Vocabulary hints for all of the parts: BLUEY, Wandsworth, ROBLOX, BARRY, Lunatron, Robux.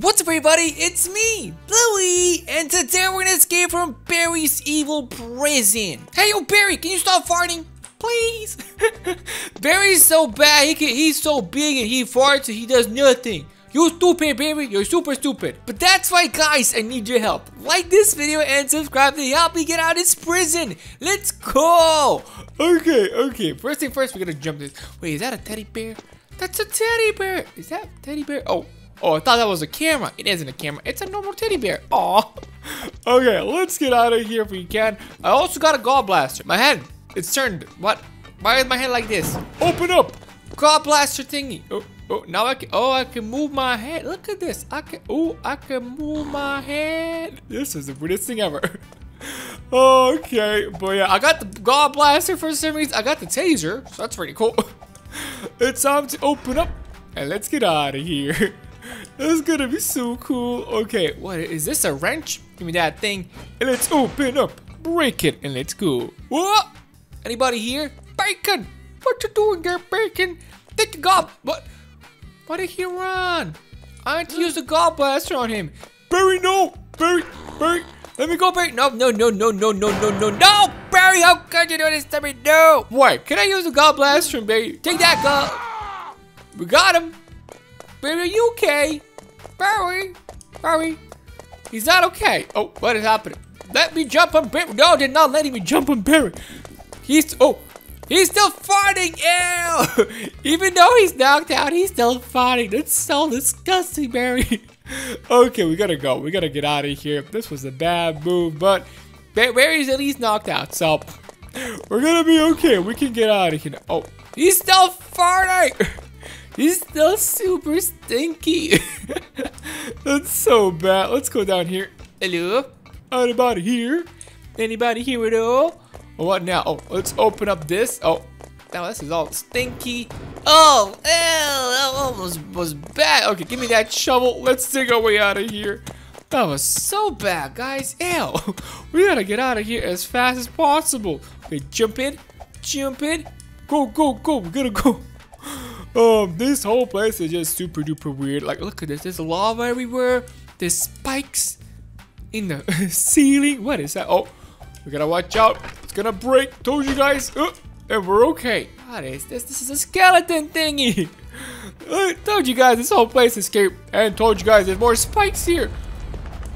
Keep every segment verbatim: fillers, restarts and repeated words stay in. What's up, everybody? It's me, Bluey, and today we're gonna escape from Barry's evil prison. Hey, yo, Barry, can you stop farting, please? Barry's so bad. He can, he's so big and he farts and he does nothing. You're stupid, Barry. You're super stupid. But that's why, guys, I need your help. Like this video and subscribe to help me get out of this prison. Let's go. Okay, okay. First thing first, we're gonna jump this. Wait, is that a teddy bear? That's a teddy bear. Is that teddy bear? Oh. Oh, I thought that was a camera. It isn't a camera. It's a normal teddy bear. Aw. Okay, let's get out of here if we can. I also got a gall blaster. My head. It's turned. What? Why is my head like this? Open up. Gall blaster thingy. Oh, oh, now I can. Oh, I can move my head. Look at this. I can. Oh, I can move my head. This is the weirdest thing ever. Okay. But yeah, I got the gall blaster for some reason. I got the taser. So that's pretty cool. It's time to open up. And let's get out of here. This is gonna be so cool. Okay, what is this? A wrench? Give me that thing. And let's open up, break it, and let's go. What? Anybody here? Bacon! What you doing there, Bacon? Take the gob. What? Why did he run? I had to use the gob blaster on him. Barry, no! Barry, Barry, let me go, Barry. No, no, no, no, no, no, no, no, no! Barry, how could you do this to me? No! Wait, can I use the gob blaster, Barry? Take that gob. We got him. Barry, are you okay? Barry, Barry, he's not okay. Oh, what is happening? Let me jump on Barry. No, they're not letting me jump on Barry. He's, oh, he's still farting. Ew. Even though he's knocked out, he's still farting. That's so disgusting, Barry. Okay, we gotta go. We gotta get out of here. This was a bad move, but Barry's at least knocked out, so we're gonna be okay. We can get out of here. Oh, he's still farting. He's still super stinky. That's so bad. Let's go down here. Hello? Anybody here? Anybody here at all? What now? Oh, let's open up this. Oh, now this is all stinky. Oh, ew, that almost was bad. Okay, give me that shovel. Let's dig our way out of here. That was so bad, guys. Ew. We gotta get out of here as fast as possible. Okay, jump in. Jump in. Go, go, go. We gotta go. Um, this whole place is just super duper weird. Like, look at this. There's lava everywhere. There's spikes in the ceiling. What is that? Oh, we gotta watch out. It's gonna break. Told you guys. Uh, and we're okay. What is this? This is a skeleton thingy. I told you guys this whole place is scary. And told you guys there's more spikes here.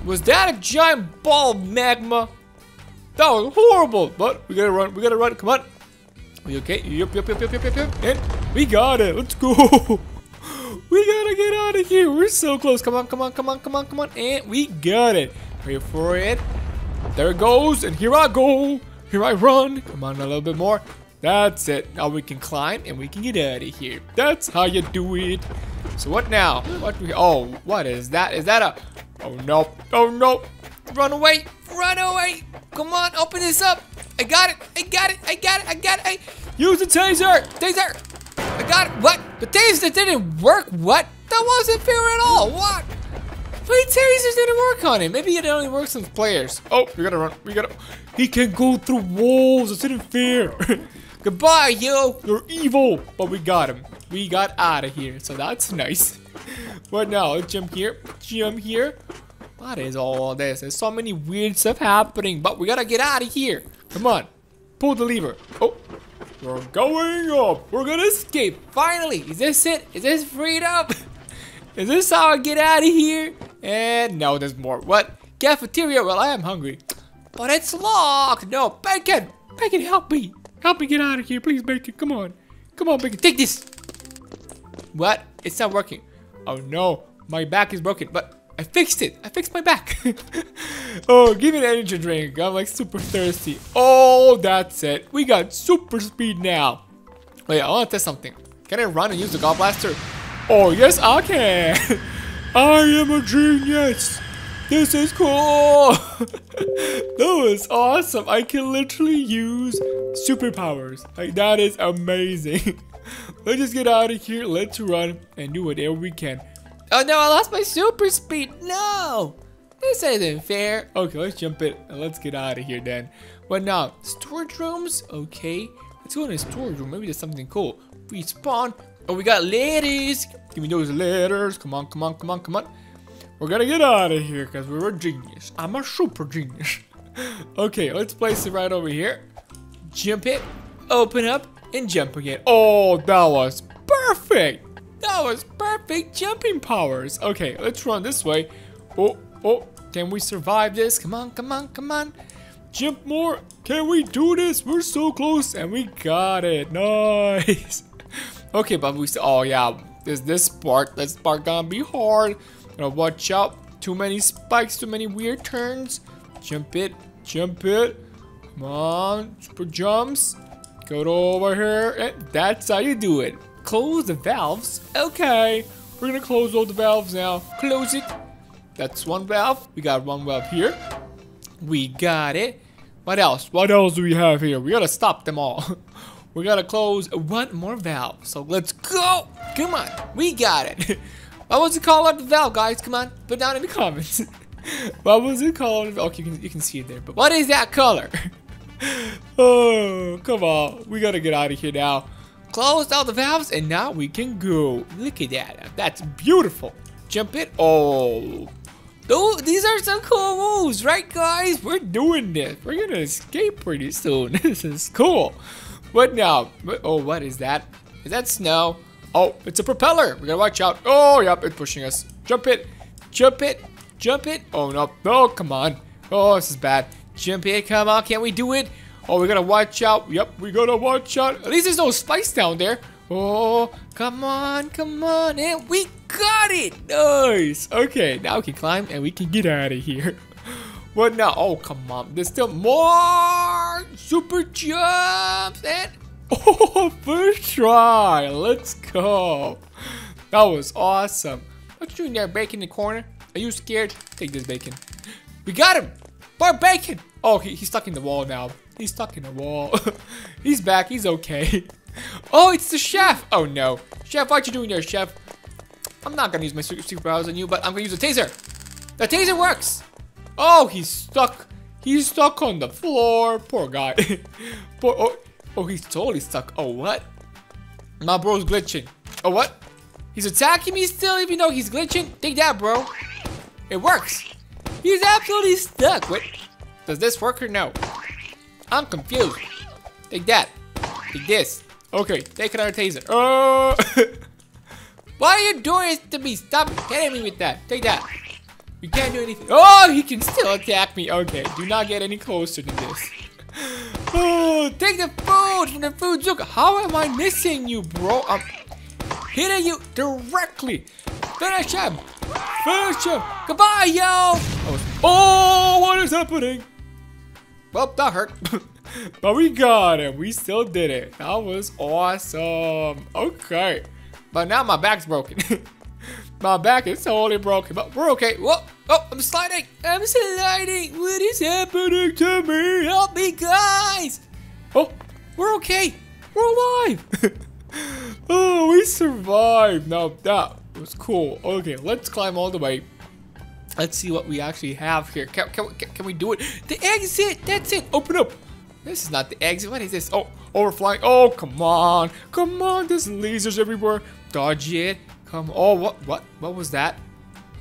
Was that a giant ball of magma? That was horrible. But we gotta run. We gotta run. Come on. We okay? Yup, yup, yup, yup, yup, yup, yup. And we got it. Let's go. We gotta get out of here. We're so close. Come on, come on, come on, come on, come on. And we got it. Wait for it. There it goes. And here I go. Here I run. Come on, a little bit more. That's it. Now we can climb and we can get out of here. That's how you do it. So what now? What? We, oh, what is that? Is that a... Oh, no. Oh, no. Run away. Run away. Come on. Open this up. I got it. I got it. I got it. I got it. I... Use the taser. Taser. I got it. What? The taser didn't work. What? That wasn't fair at all. What? My tasers didn't work on him. Maybe it only works on players. Oh, we gotta run. We gotta. He can go through walls. It isn't fair. Goodbye, yo. You're evil. But we got him. We got out of here. So that's nice. But now, let's jump here. Jump here. What is all this? There's so many weird stuff happening. But we gotta get out of here. Come on. Pull the lever. Oh. We're going up. We're gonna escape. Finally. Is this it? Is this freedom? Is this how I get out of here? And no, there's more. What? Cafeteria? Well, I am hungry. But it's locked. No, Bacon. Bacon, help me. Help me get out of here. Please, Bacon. Come on. Come on, Bacon. Take this. What? It's not working. Oh, no. My back is broken. But I fixed it. I fixed my back. Oh, give me an energy drink. I'm like super thirsty. Oh, that's it. We got super speed now. Wait, I want to test something. Can I run and use the gob blaster? Oh, yes, I can. I am a genius. This is cool. That was awesome. I can literally use superpowers. Like, that is amazing. Let's just get out of here. Let's run and do whatever we can. Oh, no, I lost my super speed. No. This isn't fair. Okay, let's jump in and let's get out of here then. But now, storage rooms? Okay. Let's go in a storage room. Maybe there's something cool. Respawn. Oh, we got letters. Give me those letters. Come on, come on, come on, come on. We're gonna get out of here because we're a genius. I'm a super genius. Okay, let's place it right over here. Jump it, open up, and jump again. Oh, that was perfect. That was perfect jumping powers. Okay, let's run this way. Oh, oh, can we survive this? Come on, come on, come on. Jump more. Can we do this? We're so close, and we got it. Nice. Okay, but we still, oh yeah, this this part, this part gonna be hard. Now watch out. Too many spikes, too many weird turns. Jump it, jump it. Come on, super jumps. Go over here, and that's how you do it. Close the valves. Okay, we're gonna close all the valves now. Close it. That's one valve. We got one valve here. We got it. What else? What else do we have here? We gotta stop them all. We gotta close one more valve. So let's go. Come on, we got it. What was the call out the valve, guys? Come on, put down in the comments. What was the call out the... Okay, you can, you can see it there. But what is that color? Oh, come on. We gotta get out of here now. Closed all the valves, and now we can go. Look at that. That's beautiful. Jump it. Oh. Oh, these are some cool moves, right, guys? We're doing this. We're going to escape pretty soon. This is cool. What now? Oh, what is that? Is that snow? Oh, it's a propeller. We got to watch out. Oh, yep. It's pushing us. Jump it. Jump it. Jump it. Oh, no. No, come on. Oh, this is bad. Jump it. Come on. Can't we do it? Oh, we gotta watch out. Yep, we gotta watch out. At least there's no spikes down there. Oh, come on, come on. And we got it. Nice. Okay, now we can climb and we can get out of here. What now? Oh, come on. There's still more super jumps. And oh, first try. Let's go. That was awesome. What you doing there, Bacon in the corner? Are you scared? Take this, Bacon. We got him. More Bacon. Oh, he, he's stuck in the wall now. He's stuck in the wall. He's back. He's okay. Oh, it's the chef. Oh, no. Chef, what you doing there, chef? I'm not going to use my superpowers on you, but I'm going to use the taser. The taser works. Oh, he's stuck. He's stuck on the floor. Poor guy. Poor, oh, oh, he's totally stuck. Oh, what? My bro's glitching. Oh, what? He's attacking me still even though he's glitching? Take that, bro. It works. He's absolutely stuck. Wait, does this work or no? I'm confused. Take that. Take this. Okay, take another taser. Oh! Why are you doing this to me? Stop hitting me with that. Take that. We can't do anything. Oh, he can still attack me. Okay, do not get any closer than this. Oh, take the food from the food zook. How am I missing you, bro? I'm hitting you directly. Finish him. Finish him. Goodbye, yo. Oh, what is happening? Well, that hurt. But we got him. We still did it. That was awesome. Okay. But now my back's broken. My back is totally broken. But we're okay. Whoa. Oh, I'm sliding. I'm sliding. What is happening to me? Help me, guys. Oh, we're okay. We're alive. Oh, we survived. Now, that was cool. Okay, let's climb all the way. Let's see what we actually have here. Can, can, can we do it? The exit. That's it. Open up. This is not the exit. What is this? Oh, overflying. Oh, come on. Come on. There's lasers everywhere. Dodge it. Come on. Oh, what? What? What was that?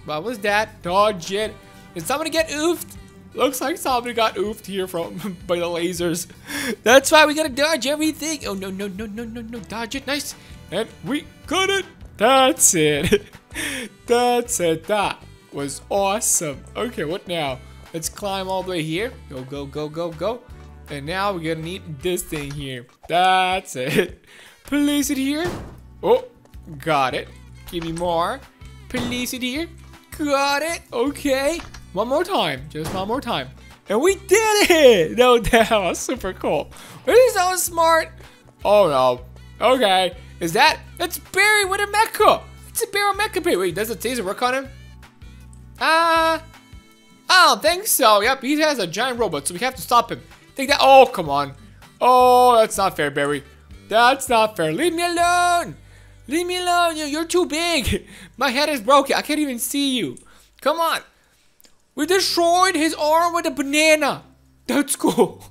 What was that? Dodge it. Did somebody get oofed? Looks like somebody got oofed here from by the lasers. That's why we gotta dodge everything. Oh, no, no, no, no, no, no. Dodge it. Nice. And we got it. That's it. That's it. That was awesome. Okay, what now? Let's climb all the way here. Go, go, go, go, go. And now we're gonna need this thing here. That's it. Place it here. Oh, got it. Give me more. Place it here. Got it. Okay. One more time. Just one more time. And we did it. No, that was super cool. Really, that was smart. Oh, no. Okay. Is that? That's Barry with a mecha. It's a Barry mecha pit. Wait, does the taser work on him? Ah, uh, I don't think so. Yep, he has a giant robot, so we have to stop him. Take that. Oh, come on. Oh, that's not fair, Barry. That's not fair. Leave me alone. Leave me alone. You're too big. My head is broken. I can't even see you. Come on. We destroyed his arm with a banana. That's cool.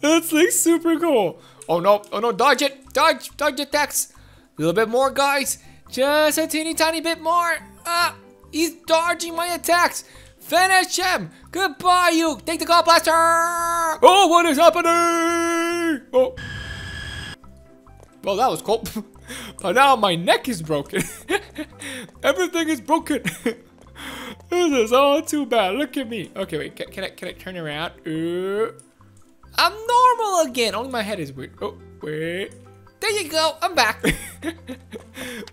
That's like super cool. Oh, no. Oh, no. Dodge it. Dodge. Dodge attacks. A little bit more, guys. Just a teeny tiny bit more. Ah. He's dodging my attacks. Finish him. Goodbye, you. Take the God Blaster. Oh, what is happening? Oh. Well, that was cool. But now my neck is broken. Everything is broken. This is all too bad. Look at me. Okay, wait. Can, can I can I turn around? Uh, I'm normal again. Only my head is weird. Oh, wait. There you go. I'm back.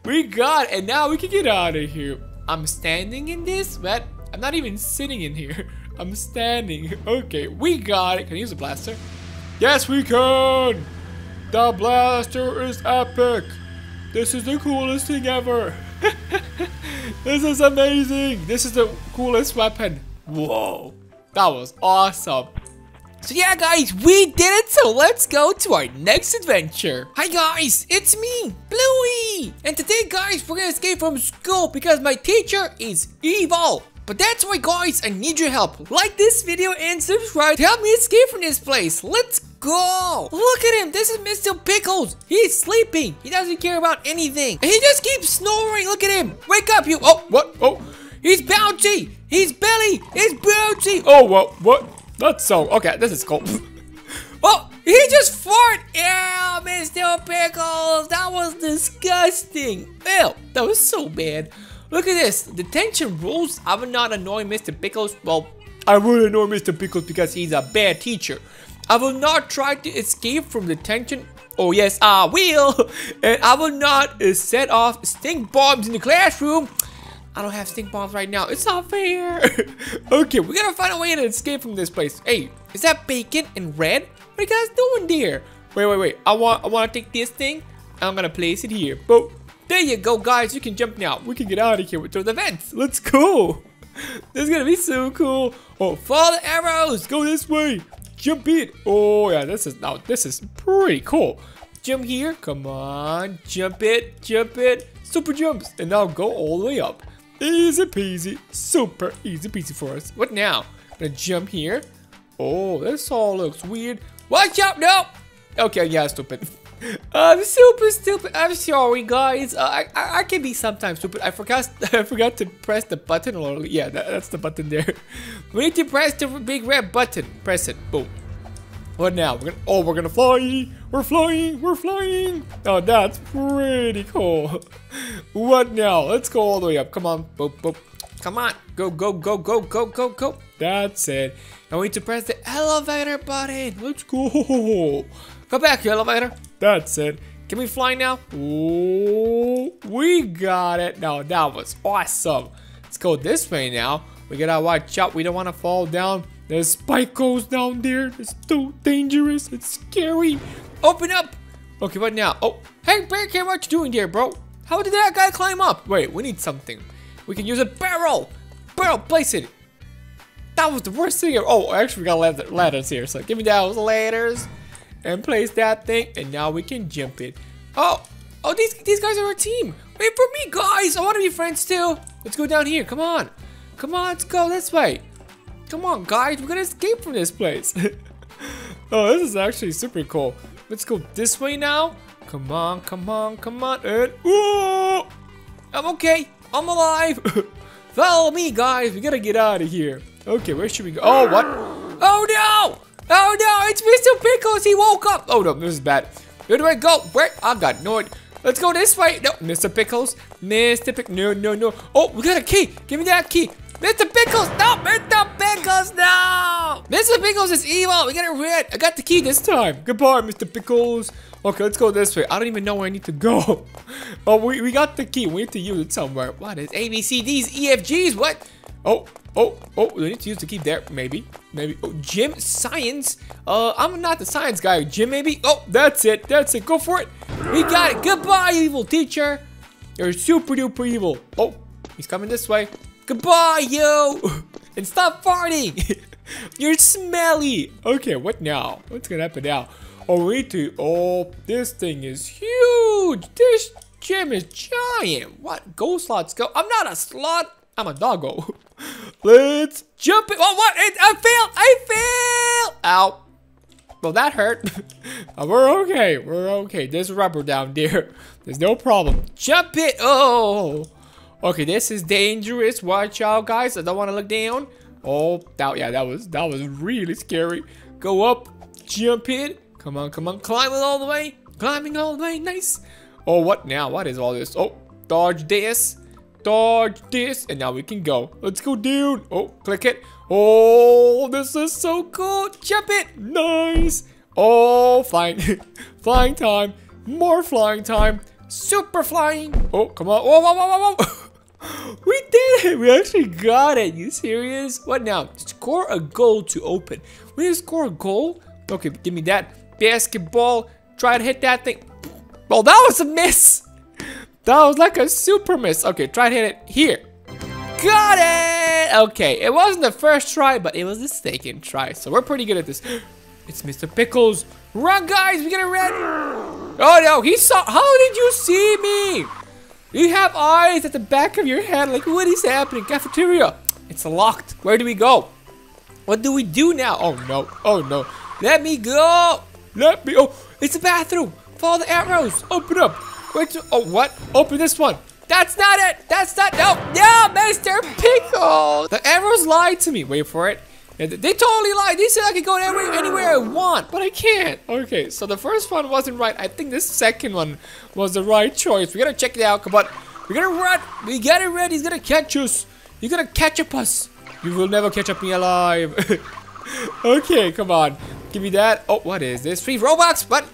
We got it. And now we can get out of here. I'm standing in this, but I'm not even sitting in here. I'm standing. Okay, we got it. Can I use the blaster? Yes, we can. The blaster is epic. This is the coolest thing ever. This is amazing. This is the coolest weapon. Whoa. That was awesome. So yeah, guys, we did it. So let's go to our next adventure. Hi, guys. It's me, Bluey. And today, guys, we're going to escape from school because my teacher is evil. But that's why, guys, I need your help. Like this video and subscribe to help me escape from this place. Let's go. Go! Look at him! This is Mister Pickles! He's sleeping! He doesn't care about anything! And he just keeps snoring! Look at him! Wake up, you! Oh, what? Oh! He's Bouncy! He's Billy! He's Bouncy! Oh, what? What? That's so... Okay, this is cool. Oh! He just farted! Ew, Mister Pickles! That was disgusting! Ew! That was so bad! Look at this! Detention rules! I would not annoy Mister Pickles. Well, I would annoy Mister Pickles because he's a bad teacher. I will not try to escape from detention. Oh yes, I will. And I will not uh, set off stink bombs in the classroom. I don't have stink bombs right now. It's not fair. Okay, we gotta find a way to escape from this place. Hey, is that bacon and red? What are you guys doing there? Wait, wait, wait. I want, I want to take this thing. I'm gonna place it here. But there you go, guys. You can jump now. We can get out of here through the vents. Let's go. This is gonna be so cool. Oh, follow the arrows. Go this way. Jump it! Oh yeah, this is now. This is pretty cool. Jump here, come on, jump it, jump it, super jumps, and now go all the way up. Easy peasy, super easy peasy for us. What now? Gonna jump here. Oh, this all looks weird. Watch out! No. Okay, yeah, stupid. I'm super stupid. I'm sorry, guys. Uh, I, I I can be sometimes stupid. I forgot I forgot to press the button. Or yeah, that, that's the button there. We need to press the big red button. Press it. Boom. What now? We're gonna, oh, we're gonna fly. We're flying. We're flying. Oh, that's pretty cool. What now? Let's go all the way up. Come on. Boop boop. Come on. Go go go go go go go. That's it. Now we need to press the elevator button. Let's go. Go back, you elevator. That's it. Can we fly now? Ooh, we got it. Now that was awesome. Let's go this way now. We gotta watch out. We don't want to fall down. There's spike goes down there. It's too dangerous. It's scary. Open up. Okay, what now? Oh, hey, bear can, what you doing there, bro? How did that guy climb up? Wait, we need something. We can use a barrel. Barrel, place it. That was the worst thing ever. Oh, actually, we got ladders here. So give me those ladders. And place that thing, and now we can jump it. Oh, oh, these these guys are our team. Wait for me, guys. I want to be friends too. Let's go down here. Come on, come on. Let's go this way. Come on, guys. We're gonna escape from this place. Oh, this is actually super cool. Let's go this way now. Come on, come on, come on. And whoa, I'm okay. I'm alive. Follow me, guys. We gotta get out of here. Okay, where should we go? Oh, what? Oh no! Oh no, it's Mister Pickles, he woke up! Oh no, this is bad. Where do I go? Where? I got no idea. Let's go this way. No, Mister Pickles. Mister Pickles. No, no, no. Oh, we got a key. Give me that key. Mister Pickles. No, Mister Pickles, no! Mister Pickles is evil. We got it red. I got the key this time. Goodbye, Mister Pickles. Okay, let's go this way. I don't even know where I need to go. Oh, we, we got the key. We need to use it somewhere. What is A, B, C, D's, E, F, G's? What? Oh. Oh, oh, we need to use the key there, maybe, maybe, oh, gym, science, uh, I'm not the science guy, gym, maybe, oh, that's it, that's it, go for it, we got it, goodbye, evil teacher, you're super duper evil, oh, he's coming this way, goodbye, yo, and stop farting, you're smelly, okay, what now, what's gonna happen now, oh, we need to, oh, this thing is huge, this gym is giant, what, go slots, go, I'm not a slot, I'm a doggo. Let's jump it. Oh, what? It, I failed. I failed. Ow. Well, that hurt. Oh, we're okay. We're okay. There's rubber down there. There's no problem. Jump it. Oh. Okay, this is dangerous. Watch out, guys. I don't want to look down. Oh, that, yeah, that was that was really scary. Go up, jump in. Come on, come on, climbing all the way. Climbing all the way, nice. Oh, what now? What is all this? Oh, dodge this. Dodge this. And now we can go. Let's go down. Oh, click it. Oh, this is so cool. Jump it. Nice. Oh, flying. Flying time. More flying time. Super flying. Oh, come on. Whoa, whoa, whoa, whoa, whoa. We did it. We actually got it. You serious? What now? Score a goal to open. We need to score a goal. Okay, give me that. Basketball. Try to hit that thing. Well, oh, that was a miss. That was like a super miss. Okay, try to hit it here. Got it. Okay, it wasn't the first try, but it was the second try. So we're pretty good at this. It's Mister Pickles. Run, guys. We gotta run. Oh, no. He saw. How did you see me? You have eyes at the back of your head. Like, what is happening? Cafeteria. It's locked. Where do we go? What do we do now? Oh, no. Oh, no. Let me go. Let me. Oh, it's a bathroom. Follow the arrows. Open up. Wait to, oh, what? Open this one. That's not it. That's not. No. No, Mister Pickle. The arrows lied to me. Wait for it. They totally lied. They said I could go anywhere, anywhere I want, but I can't. Okay, so the first one wasn't right. I think this second one was the right choice. We gotta check it out. Come on. We gotta run. We gotta run. He's gonna catch us. You're gonna catch up us. You will never catch up me alive. Okay, come on. Give me that. Oh, what is this? Free Robux. What?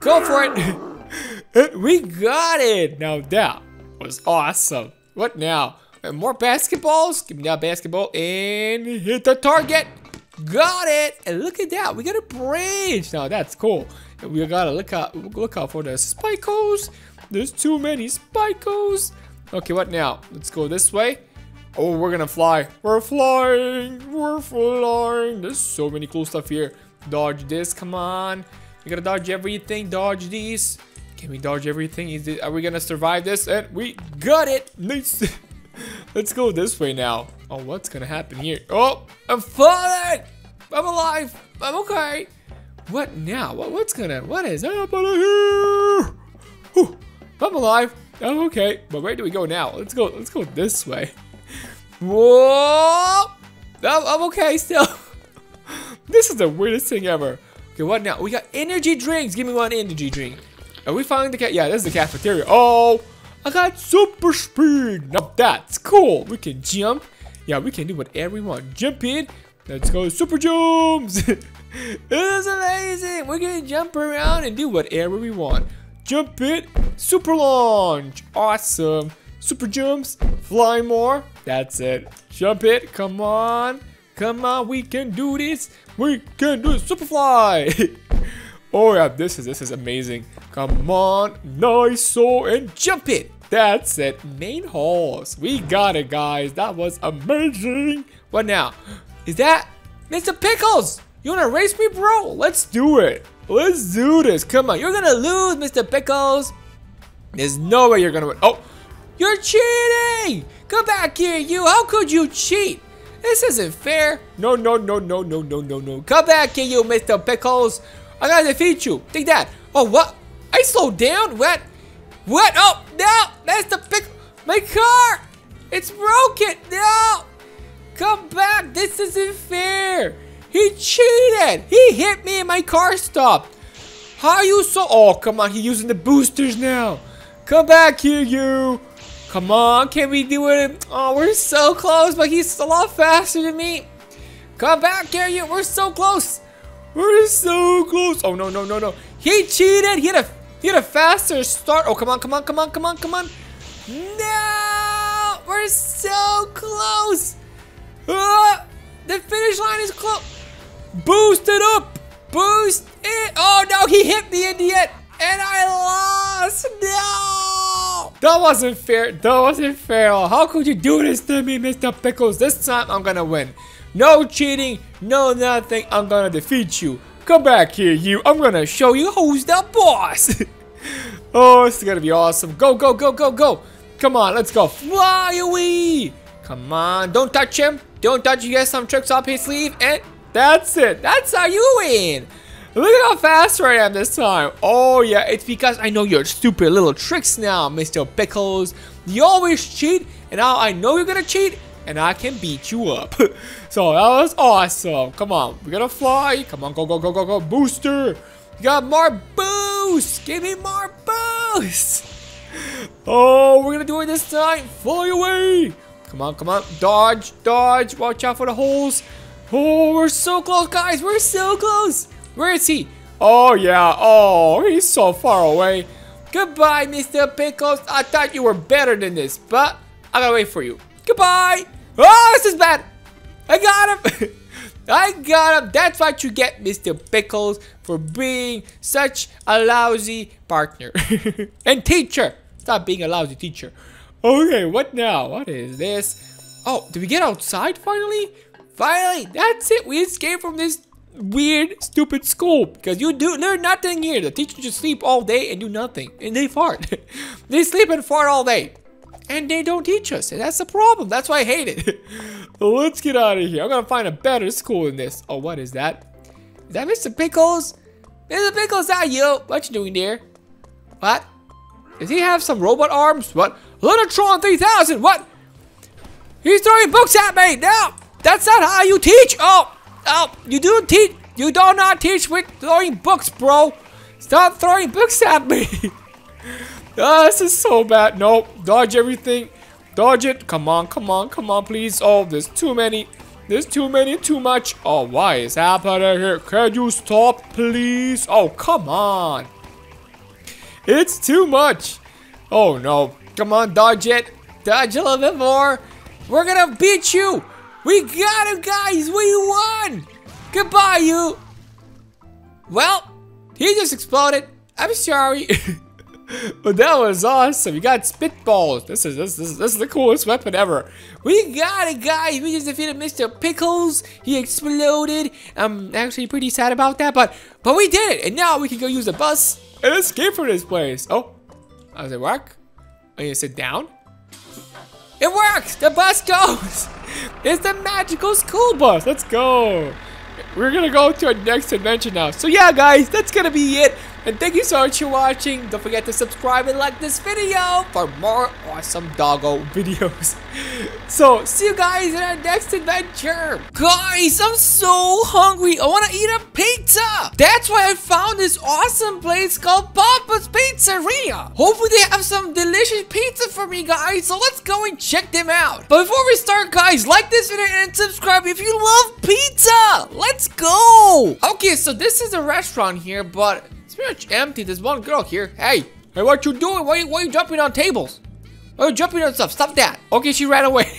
Go for it. We got it! Now that was awesome. What now? More basketballs? Give me that basketball and hit the target. Got it! And look at that. We got a bridge. Now that's cool. And we gotta look out look out for the spikos. There's too many spikos. Okay, what now? Let's go this way. Oh, we're gonna fly. We're flying. We're flying. There's so many cool stuff here. Dodge this, come on. You gotta dodge everything. Dodge these. Can we dodge everything? Is it, are we gonna survive this? And we got it! Nice! Let's go this way now. Oh, what's gonna happen here? Oh, I'm falling! I'm alive! I'm okay! What now? What, what's gonna... What is happening here? Whew. I'm alive! I'm okay! But where do we go now? Let's go, let's go this way. Whoa! I'm, I'm okay still! This is the weirdest thing ever. Okay, what now? We got energy drinks! Give me one energy drink. Are we finding the cat? Yeah, this is the cafeteria. Oh, I got super speed. Now that's cool. We can jump. Yeah, we can do whatever we want. Jump in. Let's go super jumps. This is amazing. We're going to jump around and do whatever we want. Jump in. Super launch. Awesome. Super jumps. Fly more. That's it. Jump it. Come on. Come on. We can do this. We can do it. Super fly. Oh yeah, this is this is amazing. Come on, nice, so and jump it. That's it, main halls. We got it, guys. That was amazing. What now? Is that Mister Pickles? You wanna race me, bro? Let's do it. Let's do this. Come on, you're gonna lose, Mister Pickles. There's no way you're gonna win. Oh, you're cheating! Come back here, you. How could you cheat? This isn't fair. No, no, no, no, no, no, no, no. Come back here, you, Mister Pickles. I gotta defeat you. Take that. Oh, what? I slowed down? What? What? Oh, no. That's the pick. My car. It's broken. No. Come back. This isn't fair. He cheated. He hit me and my car stopped. How are you so? Oh, come on. He's using the boosters now. Come back here, you. Come on. Can we do it? Oh, we're so close, but he's a lot faster than me. Come back here, you. We're so close. We're so close. Oh, no, no, no, no. He cheated. He had a he had a faster start. Oh, come on, come on, come on, come on, come on. No. We're so close. Uh, the finish line is close. Boost it up. Boost it. Oh, no. He hit me in the end. And I lost. No. That wasn't fair. That wasn't fair. How could you do this to me, Mister Pickles? This time, I'm going to win. No cheating, no nothing, I'm gonna defeat you. Come back here, you. I'm gonna show you who's the boss. Oh, this is gonna be awesome. Go, go, go, go, go. Come on, let's go. Fly away. Come on, don't touch him. Don't touch. You get some tricks up his sleeve, and that's it. That's how you win. Look at how fast I am this time. Oh yeah, it's because I know your stupid little tricks now, Mister Pickles. You always cheat, and now I know you're gonna cheat, and I can beat you up. So that was awesome. Come on, we're gonna fly. Come on, go, go, go, go, go. Booster. You got more boost. Give me more boost. Oh, we're gonna do it this time. Fly away. Come on, come on. Dodge, dodge. Watch out for the holes. Oh, we're so close, guys. We're so close. Where is he? Oh, yeah. Oh, he's so far away. Goodbye, Mister Pickles. I thought you were better than this, but I gotta wait for you. Goodbye. Oh, this is bad. I got him. I got him. That's what you get, Mister Pickles, for being such a lousy partner. And teacher. Stop being a lousy teacher. Okay, what now? What is this? Oh, did we get outside finally? Finally, that's it. We escaped from this weird, stupid school. Because you do learn nothing here. The teachers just sleep all day and do nothing. And they fart. They sleep and fart all day. And they don't teach us. And that's the problem. That's why I hate it. Let's get out of here. I'm going to find a better school than this. Oh, what is that? Is that Mister Pickles? Mister Pickles, that you? What you doing there? What? Does he have some robot arms? What? Lunatron three thousand, what? He's throwing books at me, no! That's not how you teach, oh! Oh, you do teach, you do not teach with throwing books, bro! Stop throwing books at me! Oh, this is so bad, nope, dodge everything, dodge it, come on, come on, come on, please, oh, there's too many, there's too many, too much, oh, why is happening here, can you stop, please, oh, come on! It's too much, oh, no. Come on, dodge it. Dodge a little bit more. We're gonna beat you. We got him, guys. We won. Goodbye, you. Well, he just exploded. I'm sorry. But that was awesome. You got spitballs. This is this, this, this is the coolest weapon ever. We got it, guys. We just defeated Mister Pickles. He exploded. I'm actually pretty sad about that, but but we did it. And now we can go use the bus and escape from this place. Oh, how's it work? I'm gonna sit down. It works! The bus goes! It's the magical school bus! Let's go! We're gonna go to our next adventure now. So yeah, guys, that's gonna be it. And thank you so much for watching. Don't forget to subscribe and like this video for more awesome doggo videos. So see you guys in our next adventure. Guys, I'm so hungry. I wanna eat a pizza. That's why I found this awesome place called Papa's Pizzeria. Hopefully they have some delicious pizza for me, guys. So let's go and check them out. But before we start, guys, like this video and subscribe if you love pizza. Let's go. Okay, so this is a restaurant here, but it's pretty much empty. There's one girl here. Hey, hey, what you doing? Why, why are you jumping on tables? Why are you jumping on stuff? Stop that. Okay, she ran away.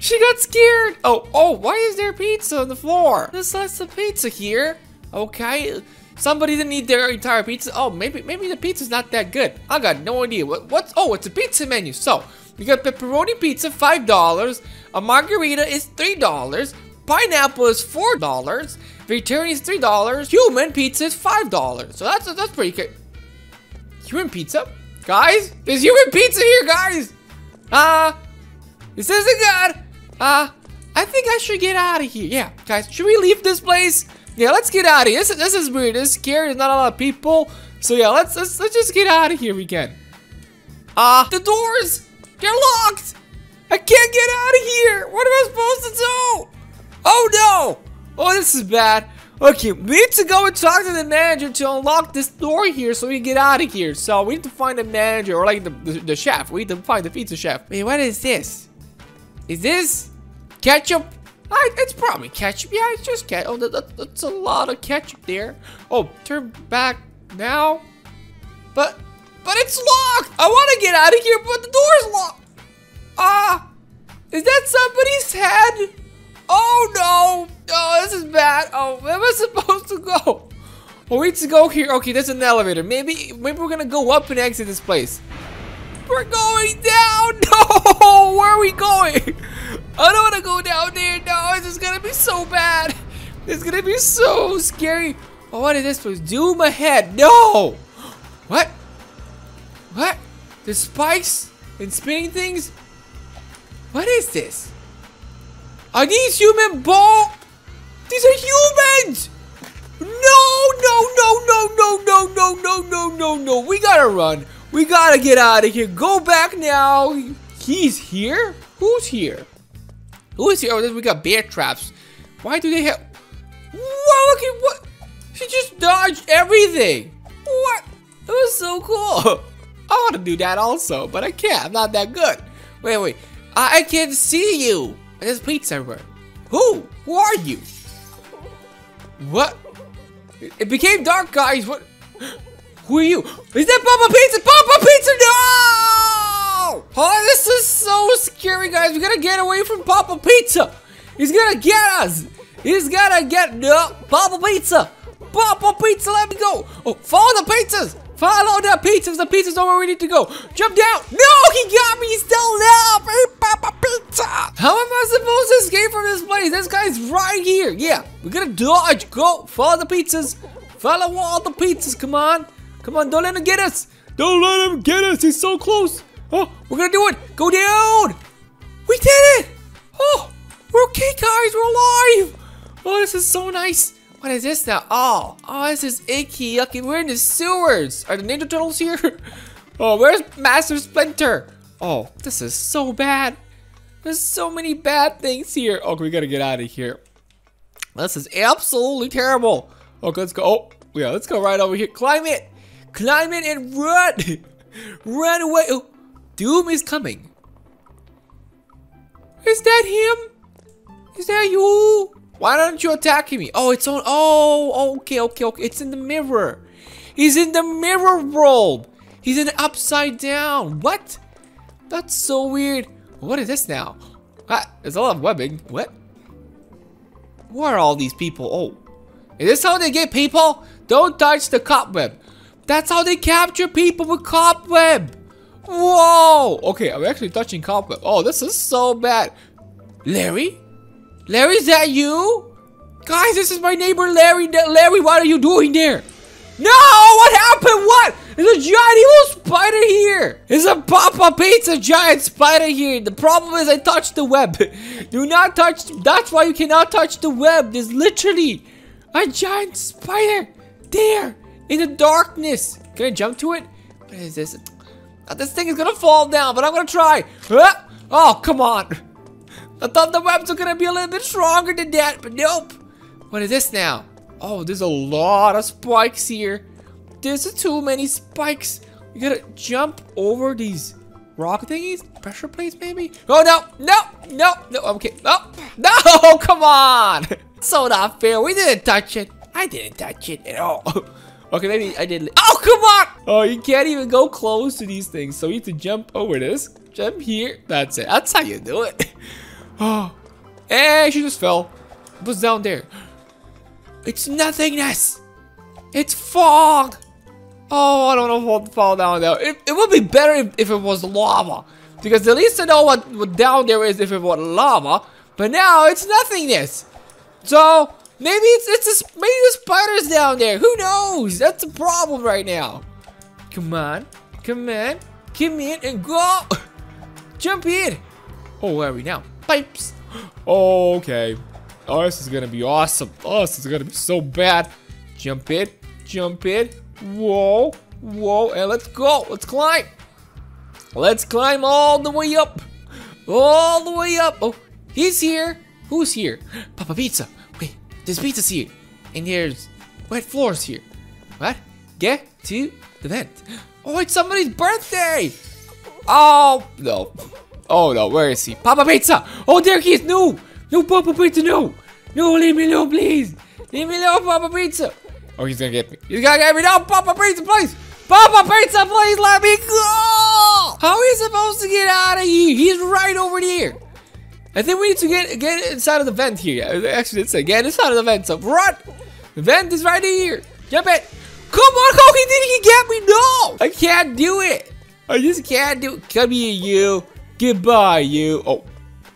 She got scared. Oh, oh, why is there pizza on the floor? There's lots of pizza here. Okay, somebody didn't eat their entire pizza. Oh, maybe maybe the pizza's not that good. I got no idea. What? What's? Oh, it's a pizza menu. So, we got pepperoni pizza, five dollars. A margarita is three dollars. Pineapple is four dollars. Vegetarian is three dollars. Human pizza is five dollars. So that's that's pretty good. Human pizza? Guys? There's human pizza here, guys! Uh, this isn't good. Uh, I think I should get out of here. Yeah, guys, should we leave this place? Yeah, let's get out of here. This, this is weird. It's scary. There's not a lot of people. So yeah, let's let's, let's just get out of here we can. Uh, the doors! They're locked! I can't get out of here! What am I supposed to do? Oh no! Oh, this is bad. Okay, we need to go and talk to the manager to unlock this door here so we can get out of here. So we need to find the manager or like the, the, the chef. We need to find the pizza chef. Wait, what is this? Is this ketchup? I, it's probably ketchup. Yeah, it's just ketchup. Oh, that, that, that's a lot of ketchup there. Oh, turn back now. But, but it's locked. I want to get out of here, but the door's locked. Ah, uh, is that somebody's head? Oh no! Oh, this is bad. Oh, where am I supposed to go? Oh, we need to go here. Okay, there's an elevator. Maybe, maybe we're gonna go up and exit this place. We're going down. No, where are we going? I don't want to go down there. No, this is gonna be so bad. It's gonna be so scary. Oh, what is this place? Doom ahead. No. What? What? The spikes and spinning things. What is this? Are these human balls? These are humans! No, No no no no no no no no no no no, we gotta run, we gotta get out of here. Go back now. He's here. Who's here? Who is here? Oh, we got bear traps. Why do they have? Wow, look at what she just dodged everything. What? That was so cool. I want to do that also, but I can't. I'm not that good. Wait, wait. I, I can't see you. There's pizza everywhere. Who? Who are you? What? It, it became dark, guys. What? Who are you? Is that Papa Pizza? Papa Pizza, no! Oh, this is so scary, guys. We gotta get away from Papa Pizza. He's gonna get us. He's gonna get no Papa Pizza. Papa Pizza, let me go. Oh, follow the pizzas. Follow the pizzas. The pizzas are where we need to go. Jump down. No, he got me. He's still up. Hey, Papa Pizza. How am I supposed to escape from this place? This guy's right here. Yeah, we're gonna dodge. Go. Follow the pizzas. Follow all the pizzas. Come on. Come on. Don't let him get us. Don't let him get us. He's so close. Oh, we're gonna do it. Go down. We did it. Oh, we're okay, guys. We're alive. Oh, this is so nice. What is this now? Oh, oh, this is icky, yucky. We're in the sewers. Are the Ninja Turtles here? Oh, where's Master Splinter? Oh, this is so bad. There's so many bad things here. Okay, we gotta get out of here. This is absolutely terrible. Okay, let's go. Oh, yeah, let's go right over here. Climb it. Climb it and run. Run away. Oh, Doom is coming. Is that him? Is that you? Why aren't you attacking me? Oh, it's on. Oh, okay, okay, okay. It's in the mirror. He's in the mirror world. He's in upside down. What? That's so weird. What is this now? Ah, there's a lot of webbing. What? Who are all these people? Oh, is this how they get people? Don't touch the cobweb. That's how they capture people with cobweb. Whoa. Okay, I'm actually touching cobweb. Oh, this is so bad. Larry? Larry, is that you? Guys, this is my neighbor Larry. Larry, what are you doing there? No, what happened? What? There's a giant evil spider here. There's a Papa Pizza giant spider here. The problem is I touched the web. Do not touch. That's why you cannot touch the web. There's literally a giant spider there in the darkness. Can I jump to it? What is this? Now, this thing is going to fall down, but I'm going to try. Oh, come on. I thought the webs were gonna be a little bit stronger than that, but nope. What is this now? Oh, there's a lot of spikes here. There's too many spikes. You gotta jump over these rock thingies? Pressure plates, maybe? Oh, no, no, no, no, okay. Oh, no, come on. So not fair. We didn't touch it. I didn't touch it at all. Okay, maybe I did. Oh, come on. Oh, you can't even go close to these things. So you need to jump over this. Jump here. That's it. That's how you do it. Oh, and she just fell. What's down there? It's nothingness. It's fog. Oh, I don't know if I'll fall down there. It, it would be better if, if it was lava. Because at least I know what, what down there is if it was lava. But now it's nothingness. So maybe it's, it's a, maybe the spider's down there. Who knows? That's the problem right now. Come on. Come on. Come in and go. Jump in. Oh, where are we now? Pipes. Oh, okay. Oh, this is gonna be awesome. Oh, this is gonna be so bad. Jump in. Jump in. Whoa. Whoa. And let's go. Let's climb. Let's climb all the way up. All the way up. Oh, he's here. Who's here? Papa Pizza. Wait, there's pizza's here. And there's wet floors here. What? Get to the vent. Oh, it's somebody's birthday. Oh, no. Oh no, where is he? Papa Pizza! Oh, there he is! No! No, Papa Pizza, no! No, leave me alone, please! Leave me alone, Papa Pizza! Oh, he's gonna get me. He's gonna get me! No, Papa Pizza, please! Papa Pizza, please let me go! How are you supposed to get out of here? He's right over there! I think we need to get, get inside of the vent here. Actually, let's say get inside of the vent, so run! The vent is right here! Jump it! Come on, how he did he get me? No! I can't do it! I just can't do it! Come here, you! Goodbye, you. Oh,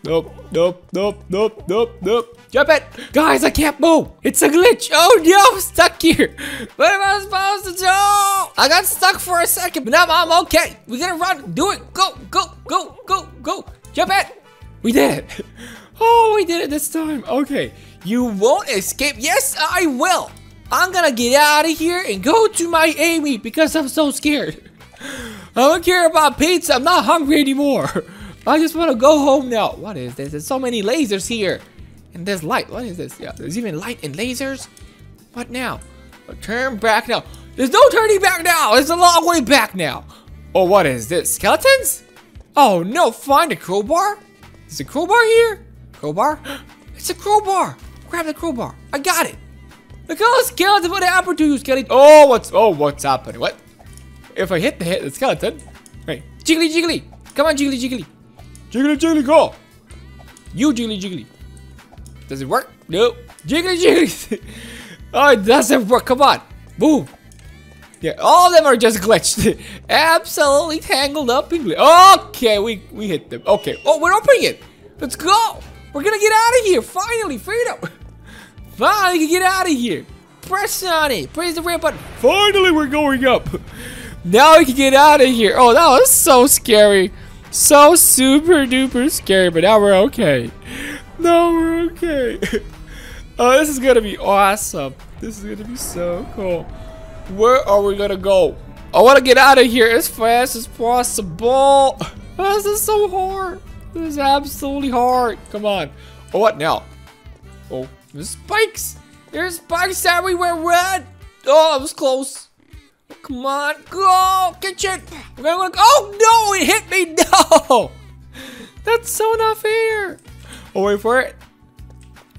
nope, nope, nope, nope, nope, nope. Jump it. Guys, I can't move. It's a glitch. Oh, no, I'm stuck here. What am I supposed to do? I got stuck for a second, but now I'm okay. We're gonna run. Do it. Go, go, go, go, go. Jump it. We did it. Oh, we did it this time. Okay. You won't escape. Yes, I will. I'm gonna get out of here and go to my Amy because I'm so scared. I don't care about pizza. I'm not hungry anymore. I just want to go home now. What is this? There's so many lasers here. And there's light. What is this? Yeah, there's even light and lasers. What now? I'll turn back now. There's no turning back now. It's a long way back now. Oh, what is this? Skeletons? Oh, no. Find a crowbar? Is a crowbar here? Crowbar? It's a crowbar. Grab the crowbar. I got it. Look at all the skeletons. What happened to you, skeleton? Oh, what's oh, what's happening? What? If I hit the, hit the skeleton. Wait. Jiggly, jiggly. Come on, jiggly, jiggly. Jiggly, jiggly, go. You, jiggly, jiggly. Does it work? No. Jiggly, jiggly. Oh, it doesn't work. Come on. Boom. Yeah, all of them are just glitched. Absolutely tangled up in glitch. Okay, we, we hit them. Okay. Oh, we're opening it. Let's go. We're going to get out of here. Finally, freedom. Finally, we can get out of here. Press on it. Press the red button. Finally, we're going up. Now we can get out of here. Oh, that was so scary. So super duper scary, but now we're okay. Now we're okay. Oh, this is gonna be awesome. This is gonna be so cool. Where are we gonna go? I wanna get out of here as fast as possible. Oh, this is so hard. This is absolutely hard. Come on. Oh, what now? Oh, there's spikes. There's spikes everywhere. Red. Oh, I was close. Come on, go, kitchen. We're gonna go. Oh no, it hit me. No, that's so not fair. Oh, wait for it.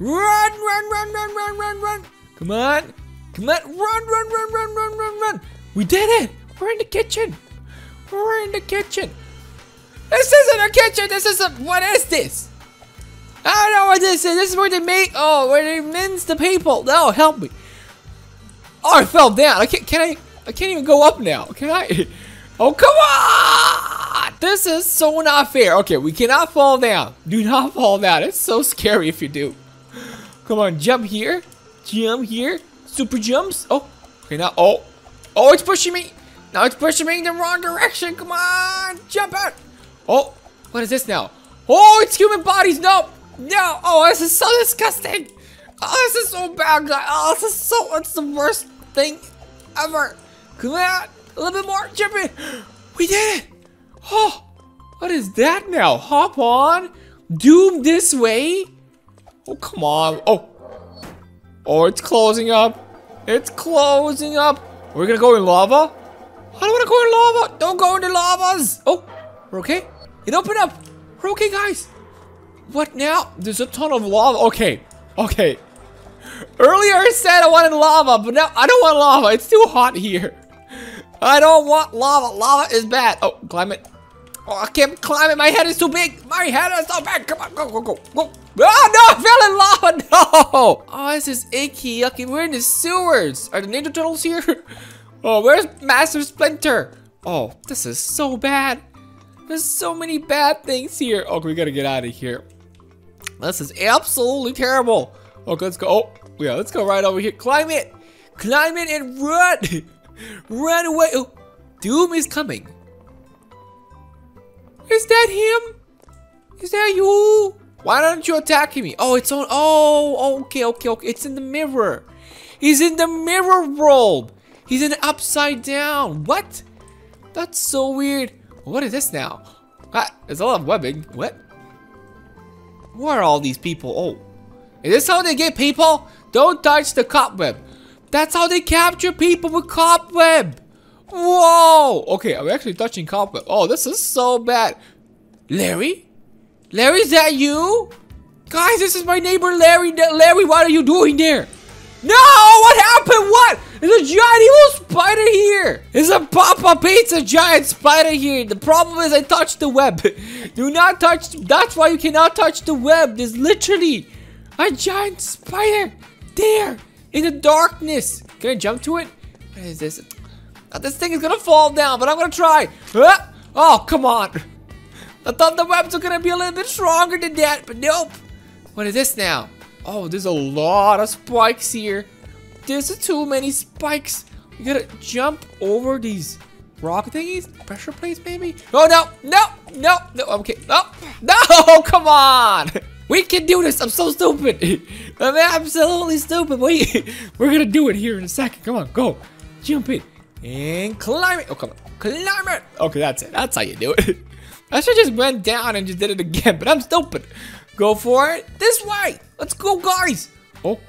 Run, run, run, run, run, run, run. Come on, come on. Run, run, run, run, run, run, run. We did it. We're in the kitchen. We're in the kitchen. This isn't a kitchen. This is a. What is this? I don't know what this is. This is where they make. Oh, where they mince the people. No, help me. Oh, I fell down. I can't. Can I? I can't even go up now. Can I? Oh, come on! This is so not fair. Okay, we cannot fall down. Do not fall down. It's so scary if you do. Come on, jump here. Jump here. Super jumps. Oh, okay, now. Oh, oh, it's pushing me. Now it's pushing me in the wrong direction. Come on, jump out. Oh, what is this now? Oh, it's human bodies. No, no. Oh, this is so disgusting. Oh, this is so bad, guys. Oh, this is so, it's the worst thing ever. Come on, a little bit more, jump in. We did it. Oh, what is that now? Hop on, doom this way. Oh, come on. Oh, oh, it's closing up. It's closing up. We're gonna go in lava. I don't wanna go in lava. Don't go into lavas. Oh, we're okay. It opened up. We're okay, guys. What now? There's a ton of lava. Okay, okay. Earlier I said I wanted lava, but now I don't want lava. It's too hot here. I don't want lava. Lava is bad. Oh, climb it. Oh, I can't climb it. My head is too big. My head is so big. Come on, go, go, go, go. Oh, no, I fell in lava. No. Oh, this is icky, yucky. We're in the sewers. Are the Ninja Turtles here? Oh, where's Master Splinter? Oh, this is so bad. There's so many bad things here. Okay, we gotta get out of here. This is absolutely terrible. Okay, let's go. Oh, yeah, let's go right over here. Climb it. Climb it and run. Run away. Oh, doom is coming. Is that him? Is that you? Why aren't you attacking me? Oh, it's on. Oh, okay, okay, okay. It's in the mirror. He's in the mirror world. He's in the upside down. What? That's so weird. What is this now? Ah, there's a lot of webbing. What? Who are all these people? Oh. Is this how they get people? Don't touch the cobweb. That's how they capture people with cobweb. Whoa. Okay, I'm actually touching cobweb. Oh, this is so bad. Larry? Larry, is that you? Guys, this is my neighbor Larry. Larry, what are you doing there? No, what happened? What? There's a giant evil spider here. There's a Papa Pizza giant spider here. The problem is I touched the web. Do not touch. That's why you cannot touch the web. There's literally... a giant spider there in the darkness. Can I jump to it? What is this? Oh, this thing is gonna fall down, but I'm gonna try. Ah! Oh, come on. I thought the webs were gonna be a little bit stronger than that, but nope. What is this now? Oh, there's a lot of spikes here. There's too many spikes. You gotta jump over these rock thingies? Pressure plates, maybe? Oh, no, no, no, no. Okay, no, no, come on. We can do this. I'm so stupid. I'm absolutely stupid. Wait, we're gonna do it here in a second. Come on, go. Jump in and climb it. Oh, come on, climb it. Okay, that's it. That's how you do it. I should just went down and just did it again, but I'm stupid. Go for it. This way. Let's go, guys. Oh,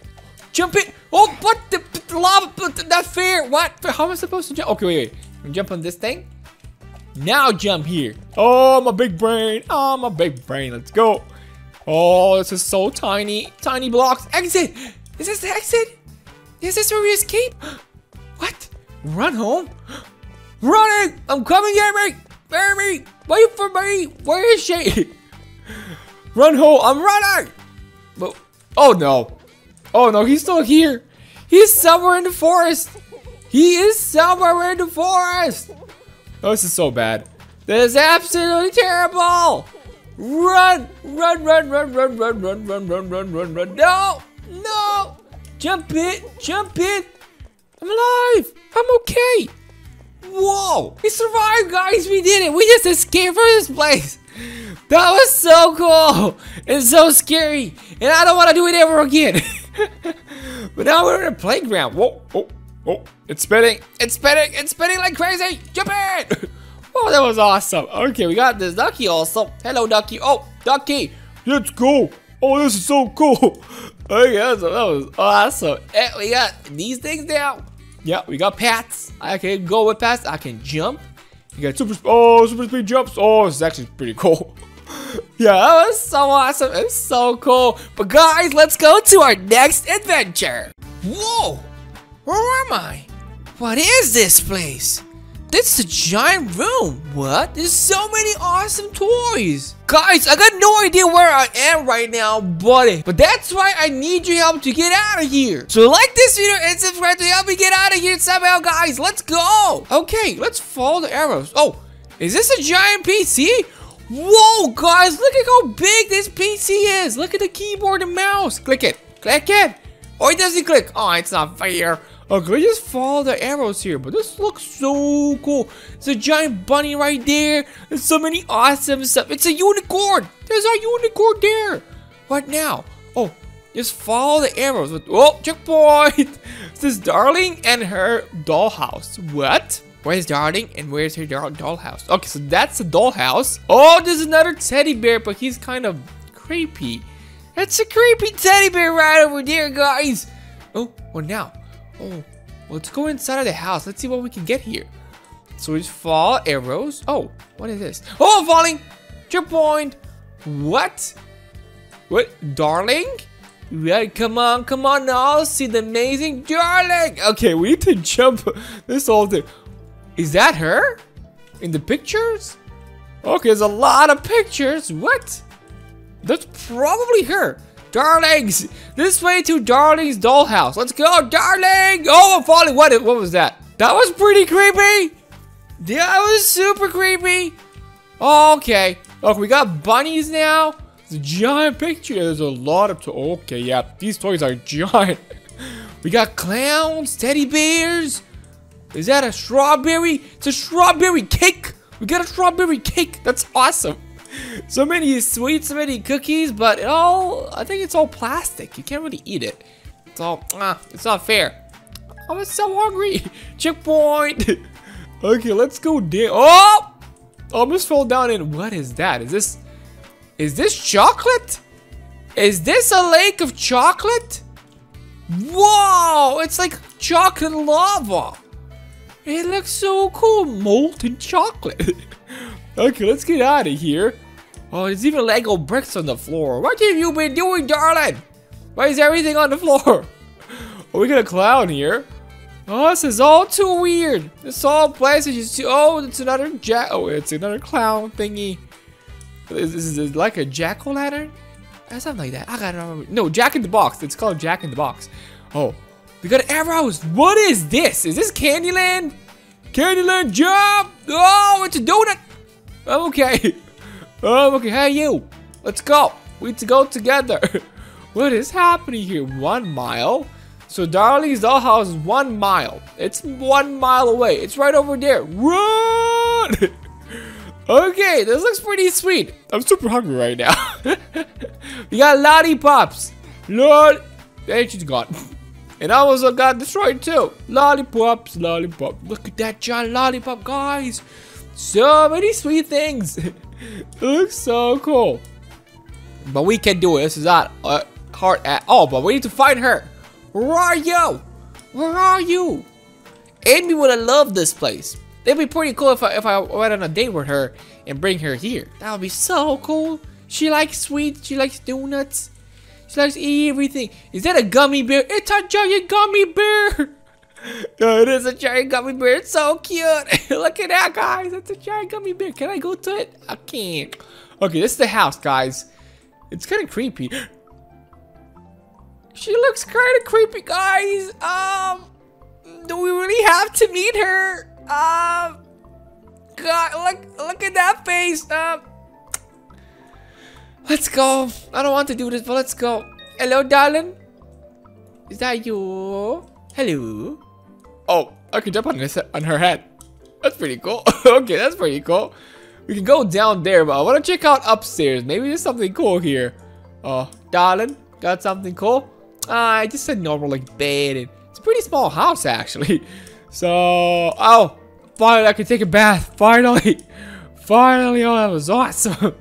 jump it. Oh, what the, the lava? Not fair. What? How am I supposed to jump? Okay, wait, wait. Jump on this thing. Now jump here. Oh, my big brain. Oh, my big brain. Let's go. Oh, this is so tiny. Tiny blocks. Exit. Is this the exit? Is this where we escape? What? Run home? Running! I'm coming, Barry! Barry! Wait for me! Where is she? Run home! I'm running! But oh no! Oh no! He's still here. He's somewhere in the forest. He is somewhere in the forest. Oh, this is so bad. This is absolutely terrible. Run! Run! Run! Run! Run! Run! Run! Run! Run! Run! Run! Run! No! No! Jump in! Jump in! I'm alive! I'm okay! Whoa! We survived, guys! We did it! We just escaped from this place! That was so cool! And so scary! And I don't want to do it ever again! But now we're in a playground! Whoa! Oh! Oh! It's spinning! It's spinning! It's spinning like crazy! Jump in! Oh, that was awesome. Okay, we got this ducky also. Hello, ducky. Oh, ducky. Let's go. Oh, this is so cool. Oh, yeah, that was awesome. And we got these things now. Yeah, we got paths. I can go with paths. I can jump. You got super, oh, super speed jumps. Oh, this is actually pretty cool. Yeah, that was so awesome. It's so cool. But guys, let's go to our next adventure. Whoa, where am I? What is this place? It's a giant room. What? There's so many awesome toys. Guys, I got no idea where I am right now, buddy. But that's why I need your help to get out of here. So like this video and subscribe to help me get out of here somehow, guys. Let's go. Okay, let's follow the arrows. Oh, is this a giant P C? Whoa, guys, look at how big this P C is. Look at the keyboard and mouse. Click it. Click it. Or it doesn't click. Oh, it's not fair. Okay, we just follow the arrows here, but this looks so cool. It's a giant bunny right there. There's so many awesome stuff. It's a unicorn. There's our unicorn there. What now? Oh, just follow the arrows. With, oh, checkpoint. This is Darling and her dollhouse. What? Where's Darling and where's her dollhouse? Okay, so that's the dollhouse. Oh, there's another teddy bear, but he's kind of creepy. That's a creepy teddy bear right over there, guys. Oh, what now? Oh, let's go inside of the house. Let's see what we can get here. So we just fall arrows. Oh, what is this? Oh, falling. Checkpoint. What? What? Darling? Right, come on, come on now. See the amazing Darling. Okay, we need to jump this whole thing. Is that her? In the pictures? Okay, there's a lot of pictures. What? That's probably her. Darlings, this way to Darling's dollhouse. Let's go, Darling. Oh, I'm falling. What, what was that? That was pretty creepy. That was super creepy. Okay. Look, we got bunnies now. It's a giant picture. There's a lot of toys. Okay, yeah. These toys are giant. We got clowns, teddy bears. Is that a strawberry? It's a strawberry cake. We got a strawberry cake. That's awesome. So many sweets, so many cookies, but it all, I think it's all plastic. You can't really eat it. It's all, ah, it's not fair. I was so hungry. Checkpoint. Okay, let's go down. Oh, I almost fell down in, what is that? Is this, is this chocolate? Is this a lake of chocolate? Whoa, it's like chocolate lava. It looks so cool, molten chocolate. Okay, let's get out of here. Oh, there's even Lego bricks on the floor. What have you been doing, Darling? Why is everything on the floor? Oh, we got a clown here. Oh, this is all too weird. This all place is just too. Oh, it's another jack. Oh, it's another clown thingy. Is, is it like a jack o' lantern? Something like that. I gotta remember. No, Jack in the Box. It's called Jack in the Box. Oh, we got arrows. What is this? Is this Candyland? Candyland jump! Oh, it's a donut. I'm okay. I'm okay. Hey, you. Let's go. We need to go together. What is happening here? One mile. So, Darling's dollhouse is one mile. It's one mile away. It's right over there. Run! Okay, this looks pretty sweet. I'm super hungry right now. We got lollipops. Lol. And she's gone. And I also got destroyed too. Lollipops, lollipop. Look at that giant lollipop, guys. So many sweet things. It looks so cool. But we can do it. This is not uh, hard at all. But we need to find her. Where are you? Where are you? Amy would have loved this place. It'd be pretty cool if I, if I went on a date with her and bring her here. That would be so cool. She likes sweets. She likes donuts. She likes everything. Is that a gummy bear? It's a giant gummy bear. No, it is a giant gummy bear. It's so cute. Look at that, guys. It's a giant gummy bear. Can I go to it? I can't. Okay, this is the house, guys. It's kind of creepy. She looks kind of creepy, guys. Um, do we really have to meet her? Um, God, look, look at that face. Um, let's go. I don't want to do this, but let's go. Hello, darling. Is that you? Hello. Oh, I can jump on this on her head. That's pretty cool. Okay, that's pretty cool. We can go down there, but I want to check out upstairs. Maybe there's something cool here. Oh, darling, got something cool? Ah, uh, just a normal like bed. And it's a pretty small house actually. So, oh, finally I can take a bath. Finally, finally. Oh, that was awesome.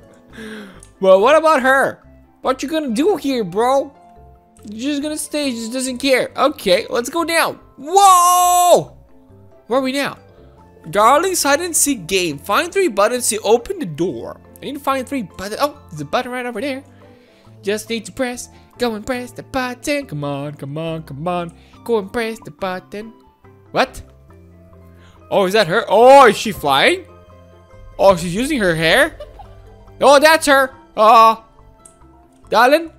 But what about her? What you gonna do here, bro? You're just gonna stay. She just doesn't care. Okay, let's go down. Whoa! Where are we now? Darling's hide and seek game. Find three buttons to open the door. I need to find three buttons. Oh, there's a button right over there. Just need to press. Go and press the button. Come on, come on, come on. Go and press the button. What? Oh, is that her? Oh, is she flying? Oh, she's using her hair? Oh, that's her. Uh, darling.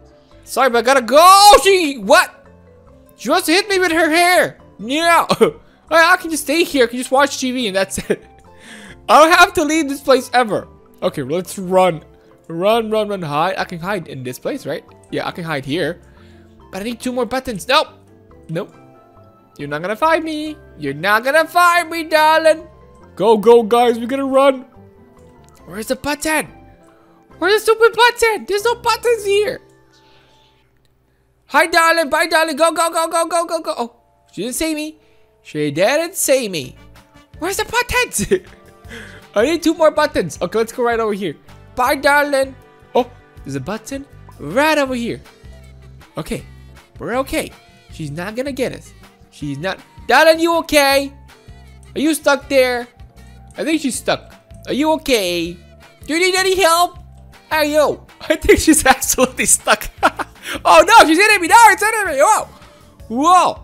Sorry, but I gotta go. She, what? She wants to hit me with her hair. Yeah. I can just stay here. I can just watch T V and that's it. I don't have to leave this place ever. Okay, let's run. Run, run, run, hide. I can hide in this place, right? Yeah, I can hide here. But I need two more buttons. Nope. Nope. You're not gonna find me. You're not gonna find me, darling. Go, go, guys. We're gonna run. Where's the button? Where's the stupid button? There's no buttons here. Hi, darling. Bye, darling. Go, go, go, go, go, go, go. Oh, she didn't see me. She didn't see me. Where's the buttons? I need two more buttons. Okay, let's go right over here. Bye, darling. Oh, there's a button right over here. Okay, we're okay. She's not gonna get us. She's not. Darling, you okay? Are you stuck there? I think she's stuck. Are you okay? Do you need any help? Hey, yo. I think she's absolutely stuck. Oh, no, she's hitting me. No, it's hitting me. Whoa. Whoa.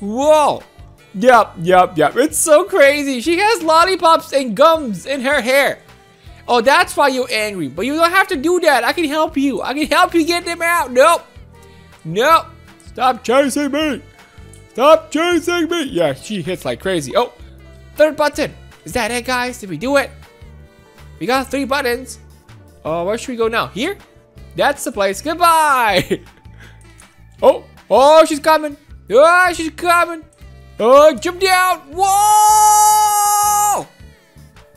Whoa. Yep, yep, yep. It's so crazy. She has lollipops and gums in her hair. Oh, that's why you're angry. But you don't have to do that. I can help you. I can help you get them out. Nope. Nope. Stop chasing me. Stop chasing me. Yeah, she hits like crazy. Oh, third button. Is that it, guys? Did we do it? We got three buttons. Oh, uh, where should we go now? Here? That's the place. Goodbye. Oh. Oh, she's coming. Oh, she's coming. Oh, jump down! Whoa!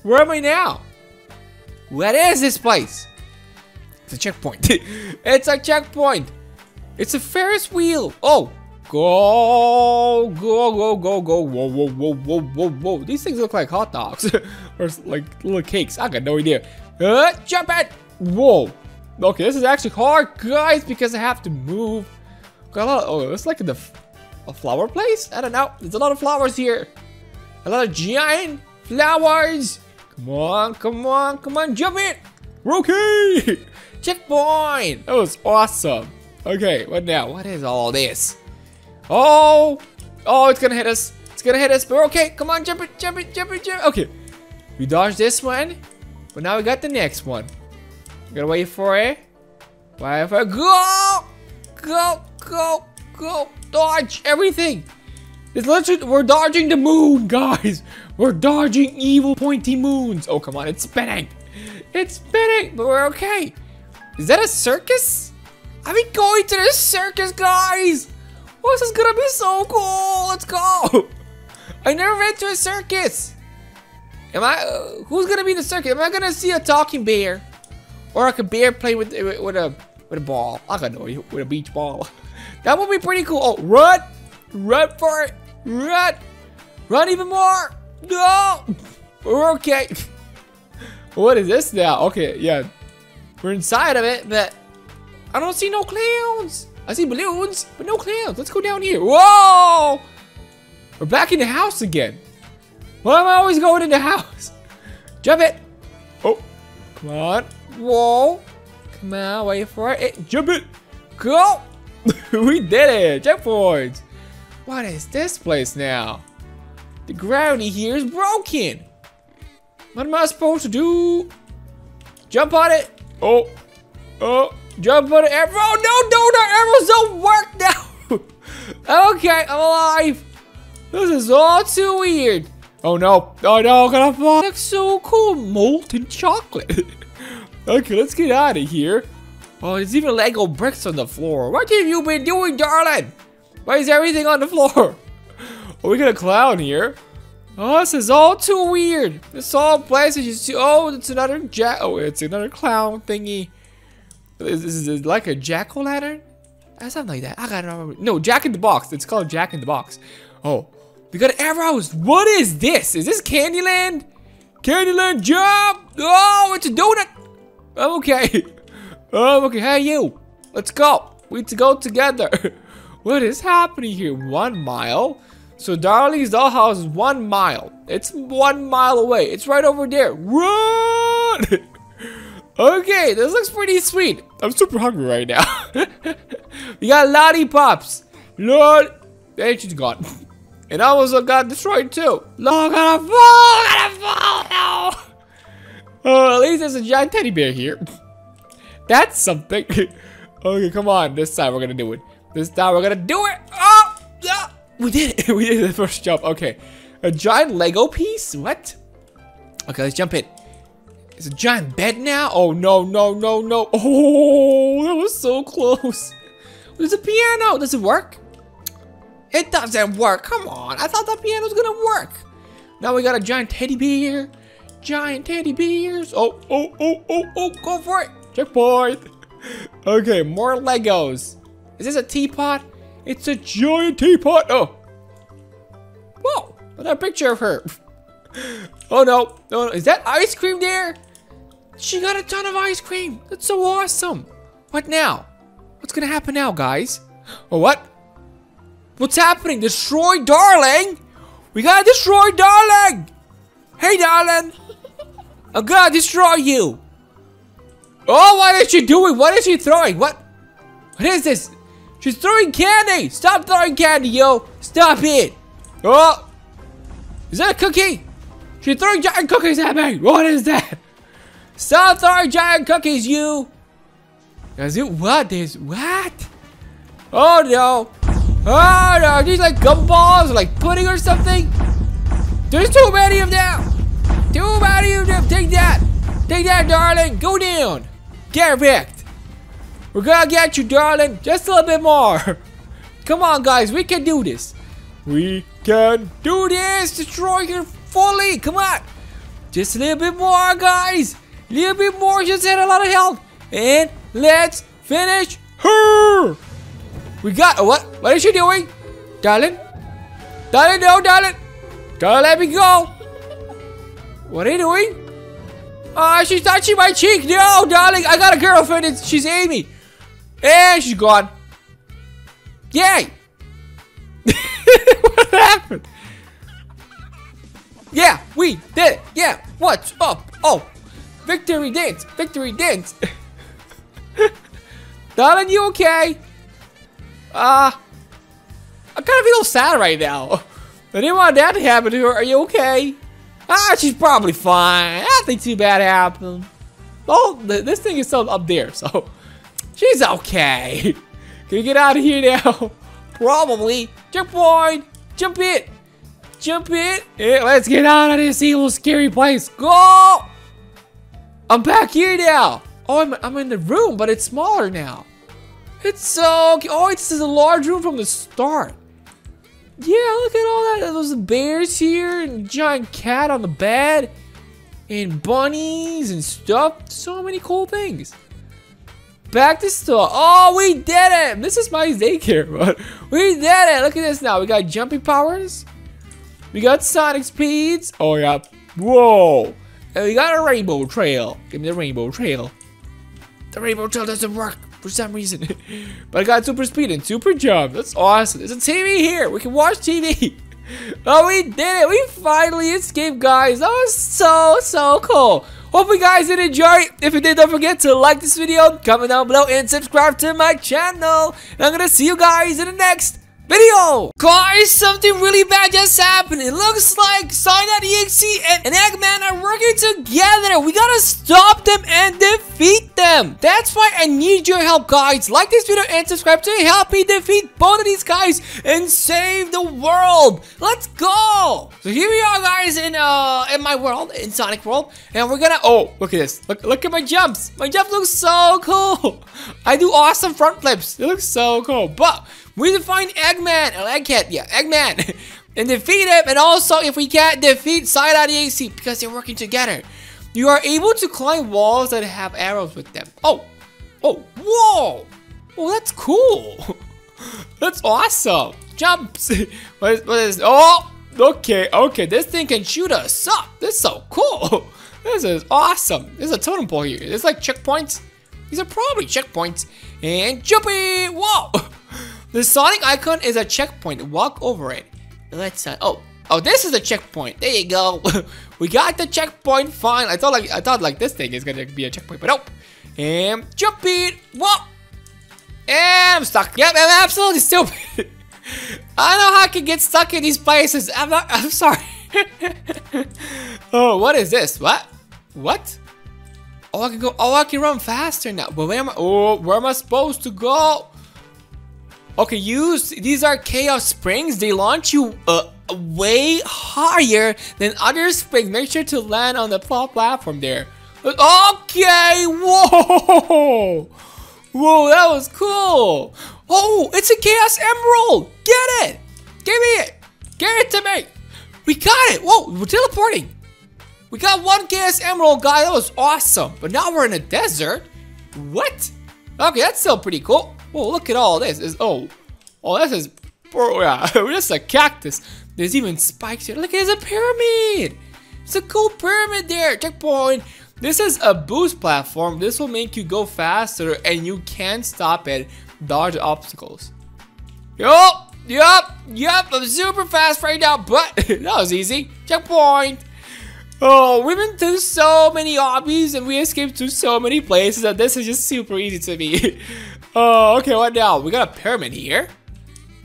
Where am I now? What is this place? It's a checkpoint. It's a checkpoint. It's a Ferris wheel. Oh, go, go, go, go, go! Whoa, whoa, whoa, whoa, whoa, whoa! These things look like hot dogs or like little cakes. I got no idea. Uh, jump it! Whoa! Okay, this is actually hard, guys, because I have to move. Got a lot of, oh, it's like the. A flower place? I don't know. There's a lot of flowers here. A lot of giant flowers. Come on, come on, come on. Jump it. Rookie. Checkpoint. That was awesome. Okay, what now? What is all this? Oh. Oh, it's going to hit us. It's going to hit us. But okay. Come on, jump it, jump it, jump it, jump it. Okay. We dodged this one. But now we got the next one. We gotta wait for it. Wait for it. Go. Go, go, go. Dodge everything. It's literally, we're dodging the moon, guys. We're dodging evil pointy moons. Oh, come on. It's spinning. It's spinning, but we're okay. Is that a circus? I've been going to this circus, guys. Oh, this is going to be so cool. Let's go. I never been to a circus. Am I? Uh, who's going to be in the circus? Am I going to see a talking bear? Or like a bear playing with, with a with a ball. I got no idea, with a beach ball. That would be pretty cool. Oh, run! Run for it! Run! Run even more! No! Okay. What is this now? Okay, yeah. We're inside of it, but I don't see no clowns. I see balloons, but no clowns. Let's go down here. Whoa! We're back in the house again. Why am I always going in the house? Jump it. Oh, come on. Whoa. Come on, wait for it. Hey, jump it. Go. We did it. Checkpoints. What is this place now? The gravity here is broken. What am I supposed to do? Jump on it. Oh, oh, jump on the arrow. No, no, the arrows don't work now. Okay, I'm alive. This is all too weird. Oh no, oh no, I'm gonna fall. That's so cool, molten chocolate. Okay, let's get out of here. Oh, there's even Lego bricks on the floor. What have you been doing, darling? Why is everything on the floor? Oh, we got a clown here. Oh, this is all too weird. This whole place is just too. Oh, it's another jack. Oh, it's another clown thingy. Is, is it like a jack o' lantern? Something like that. I gotta remember. No, Jack in the Box. It's called Jack in the Box. Oh, we got arrows. What is this? Is this Candyland? Candyland, jump! Oh, it's a donut. I'm okay. I'm okay. Hey, you. Let's go. We need to go together. What is happening here? One mile. So Darling's dollhouse is one mile. It's one mile away. It's right over there. Run! Okay, this looks pretty sweet. I'm super hungry right now. We got lollipops. Lord, and she's gone. And I also got destroyed too. No, I'm gonna fall! I'm gonna fall! No! Oh, at least there's a giant teddy bear here. That's something. Okay, come on. This time we're gonna do it. This time we're gonna do it. Oh! No! We did it! We did the first jump. Okay. A giant Lego piece? What? Okay, let's jump in. It's a giant bed now? Oh, no, no, no, no. Oh, that was so close. There's a piano. Does it work? It doesn't work. Come on. I thought that piano was going to work. Now we got a giant teddy bear. Giant teddy bears. Oh, oh, oh, oh, oh. Go for it. Checkpoint. Okay, more Legos. Is this a teapot? It's a giant teapot. Oh. Whoa. Another picture of her. Oh, no. No, no. Is that ice cream there? She got a ton of ice cream. That's so awesome. What now? What's going to happen now, guys? Oh, what? What's happening? Destroy Darling. We got to destroy Darling. Hey, Darling. I'm going to destroy you. Oh, what is she doing? What is she throwing? What? What is this? She's throwing candy! Stop throwing candy, yo! Stop it! Oh! Is that a cookie? She's throwing giant cookies at me! What is that? Stop throwing giant cookies, you! Is it what is what? Oh no! Oh no! Are these like gumballs or like pudding or something? There's too many of them! Too many of them! Take that! Take that, darling! Go down! Get wrecked! We're gonna get you, darling. Just a little bit more. Come on, guys. We can do this. We can do this. Destroy her fully. Come on. Just a little bit more, guys. A little bit more. Just had a lot of health. And let's finish her. We got... Oh, what? What is she doing? Darling? Darling, no, darling. Darling, let me go. What are you doing? Ah, uh, she's touching my cheek. No, darling. I got a girlfriend. It's, she's Amy. And she's gone. Yay! What happened? Yeah, we did it. Yeah, what's up? Oh, victory dance, victory dance. Darling, you okay? Uh, I kind of feel sad right now. I didn't want that to happen to her. Are you okay? Ah, she's probably fine. Nothing too bad happened. Oh, th this thing is still up there, so... She's okay. Can we get out of here now? Probably. Checkpoint. Jump it. Jump it. Yeah, let's get out of this evil, scary place. Go. I'm back here now. Oh, I'm, I'm in the room, but it's smaller now. It's so... Oh, it's a large room from the start. Yeah, look at all that. Those bears here and giant cat on the bed. And bunnies and stuff. So many cool things. back to store. Oh, we did it. This is my daycare, but we did it. Look at this now. We got jumping powers. We got sonic speeds. Oh, yeah. Whoa. And we got a rainbow trail. Give me the rainbow trail. The rainbow trail doesn't work for some reason. But I got super speed and super jump. That's awesome. There's a T V here. We can watch T V. Oh, we did it. We finally escaped, guys. That was so, so cool. Hope you guys did enjoy. If you did, don't forget to like this video, comment down below, and subscribe to my channel. And I'm gonna see you guys in the next video. Guys, something really bad just happened. It looks like Sign dot E X E and, and Eggman are working together. We gotta stop them and defeat them. That's why I need your help, guys. Like this video and subscribe to help me defeat both of these guys and save the world. Let's go. So here we are, guys, in uh in my world, in Sonic World, and we're gonna oh look at this. Look look at my jumps. My jump looks so cool. I do awesome front flips. It looks so cool. But we need to find Eggman, or Egghead, yeah, Eggman, and defeat him, and also, if we can't, defeat Sign dot E X E, because they're working together. You are able to climb walls that have arrows with them. Oh, oh, whoa, oh, that's cool. That's awesome. Jumps, what is, what is, oh, okay, okay, this thing can shoot us up. This is so cool. This is awesome. There's a totem pole here. There's like checkpoints. These are probably checkpoints, and jumpy, whoa. The Sonic icon is a checkpoint. Walk over it. Let's uh, oh oh this is a checkpoint. There you go. We got the checkpoint. Fine. I thought like I thought like this thing is gonna be a checkpoint, but nope. And jump it. Whoa. And I'm stuck. Yep, I'm absolutely stupid. I don't know how I can get stuck in these places. I'm not. I'm sorry. Oh, what is this? What? What? Oh, I can go. Oh, I can run faster now. But where am I? Oh, where am I supposed to go? Okay, use these are chaos springs. They launch you uh, way higher than other springs. Make sure to land on the platform there. Okay, whoa, whoa, that was cool. Oh, it's a chaos emerald. Get it, give me it, give it to me. We got it. Whoa, we're teleporting. We got one chaos emerald, guy. That was awesome. But now we're in a desert. What? Okay, that's still pretty cool. Whoa, look at all this. It's, oh, oh, this is, oh, yeah, just a cactus. There's even spikes here. Look, there's a pyramid. It's a cool pyramid there. Checkpoint. This is a boost platform. This will make you go faster and you can stop it. Dodge obstacles. Yup, yup, yup. I'm super fast right now, but that was easy. Checkpoint. Oh, we've been through so many hobbies and we escaped to so many places that this is just super easy to me. Oh, okay, what now? We got a pyramid here.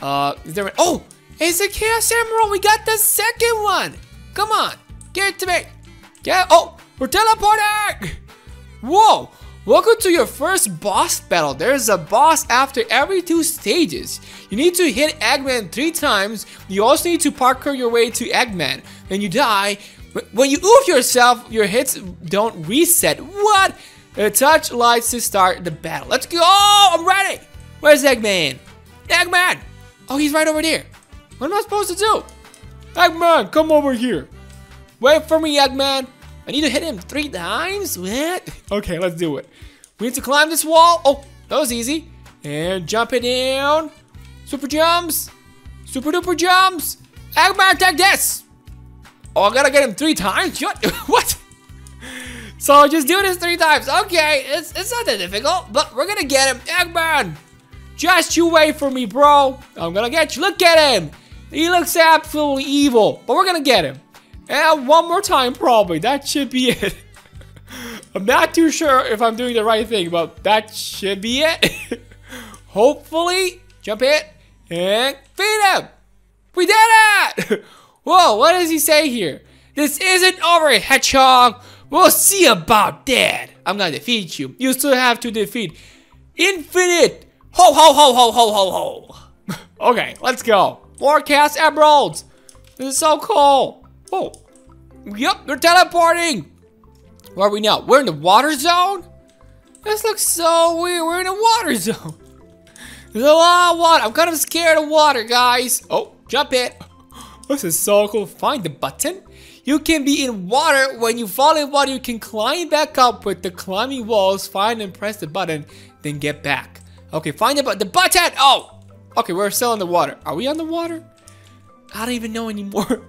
Uh, is there an- Oh! It's a chaos emerald! We got the second one! Come on! Get it to me! Get- Oh! We're teleporting! Whoa! Welcome to your first boss battle. There's a boss after every two stages. You need to hit Eggman three times. You also need to parkour your way to Eggman. When you die, when you oof yourself, your hits don't reset. What? Uh, touch lights to start the battle. Let's go! Oh, I'm ready! Where's Eggman? Eggman! Oh, he's right over there. What am I supposed to do? Eggman, come over here. Wait for me, Eggman. I need to hit him three times? What? Okay, let's do it. We need to climb this wall. Oh, that was easy. And jump it down. Super jumps. Super duper jumps. Eggman, take this! Oh, I gotta get him three times? What? So just do this three times. Okay, it's, it's not that difficult, but we're gonna get him. Eggman, just you wait for me, bro. I'm gonna get you. Look at him. He looks absolutely evil, but we're gonna get him. And one more time, probably. That should be it. I'm not too sure if I'm doing the right thing, but that should be it. Hopefully, jump it and feed him. We did it. Whoa, what does he say here? This isn't over, Hedgehog. We'll see about that. I'm gonna defeat you. You still have to defeat Infinite. Ho, ho, ho, ho, ho, ho, ho. Okay, let's go. More cast emeralds. This is so cool. Oh, yep, they're teleporting. Where are we now? We're in the water zone? This looks so weird. We're in a water zone. There's a lot of water. I'm kind of scared of water, guys. Oh, jump it. This is so cool. Find the button. You can be in water. When you fall in water, you can climb back up with the climbing walls. Find and press the button. then get back. Okay, find the butt. The butthead! Oh! Okay, we're still in the water. Are we on the water? I don't even know anymore.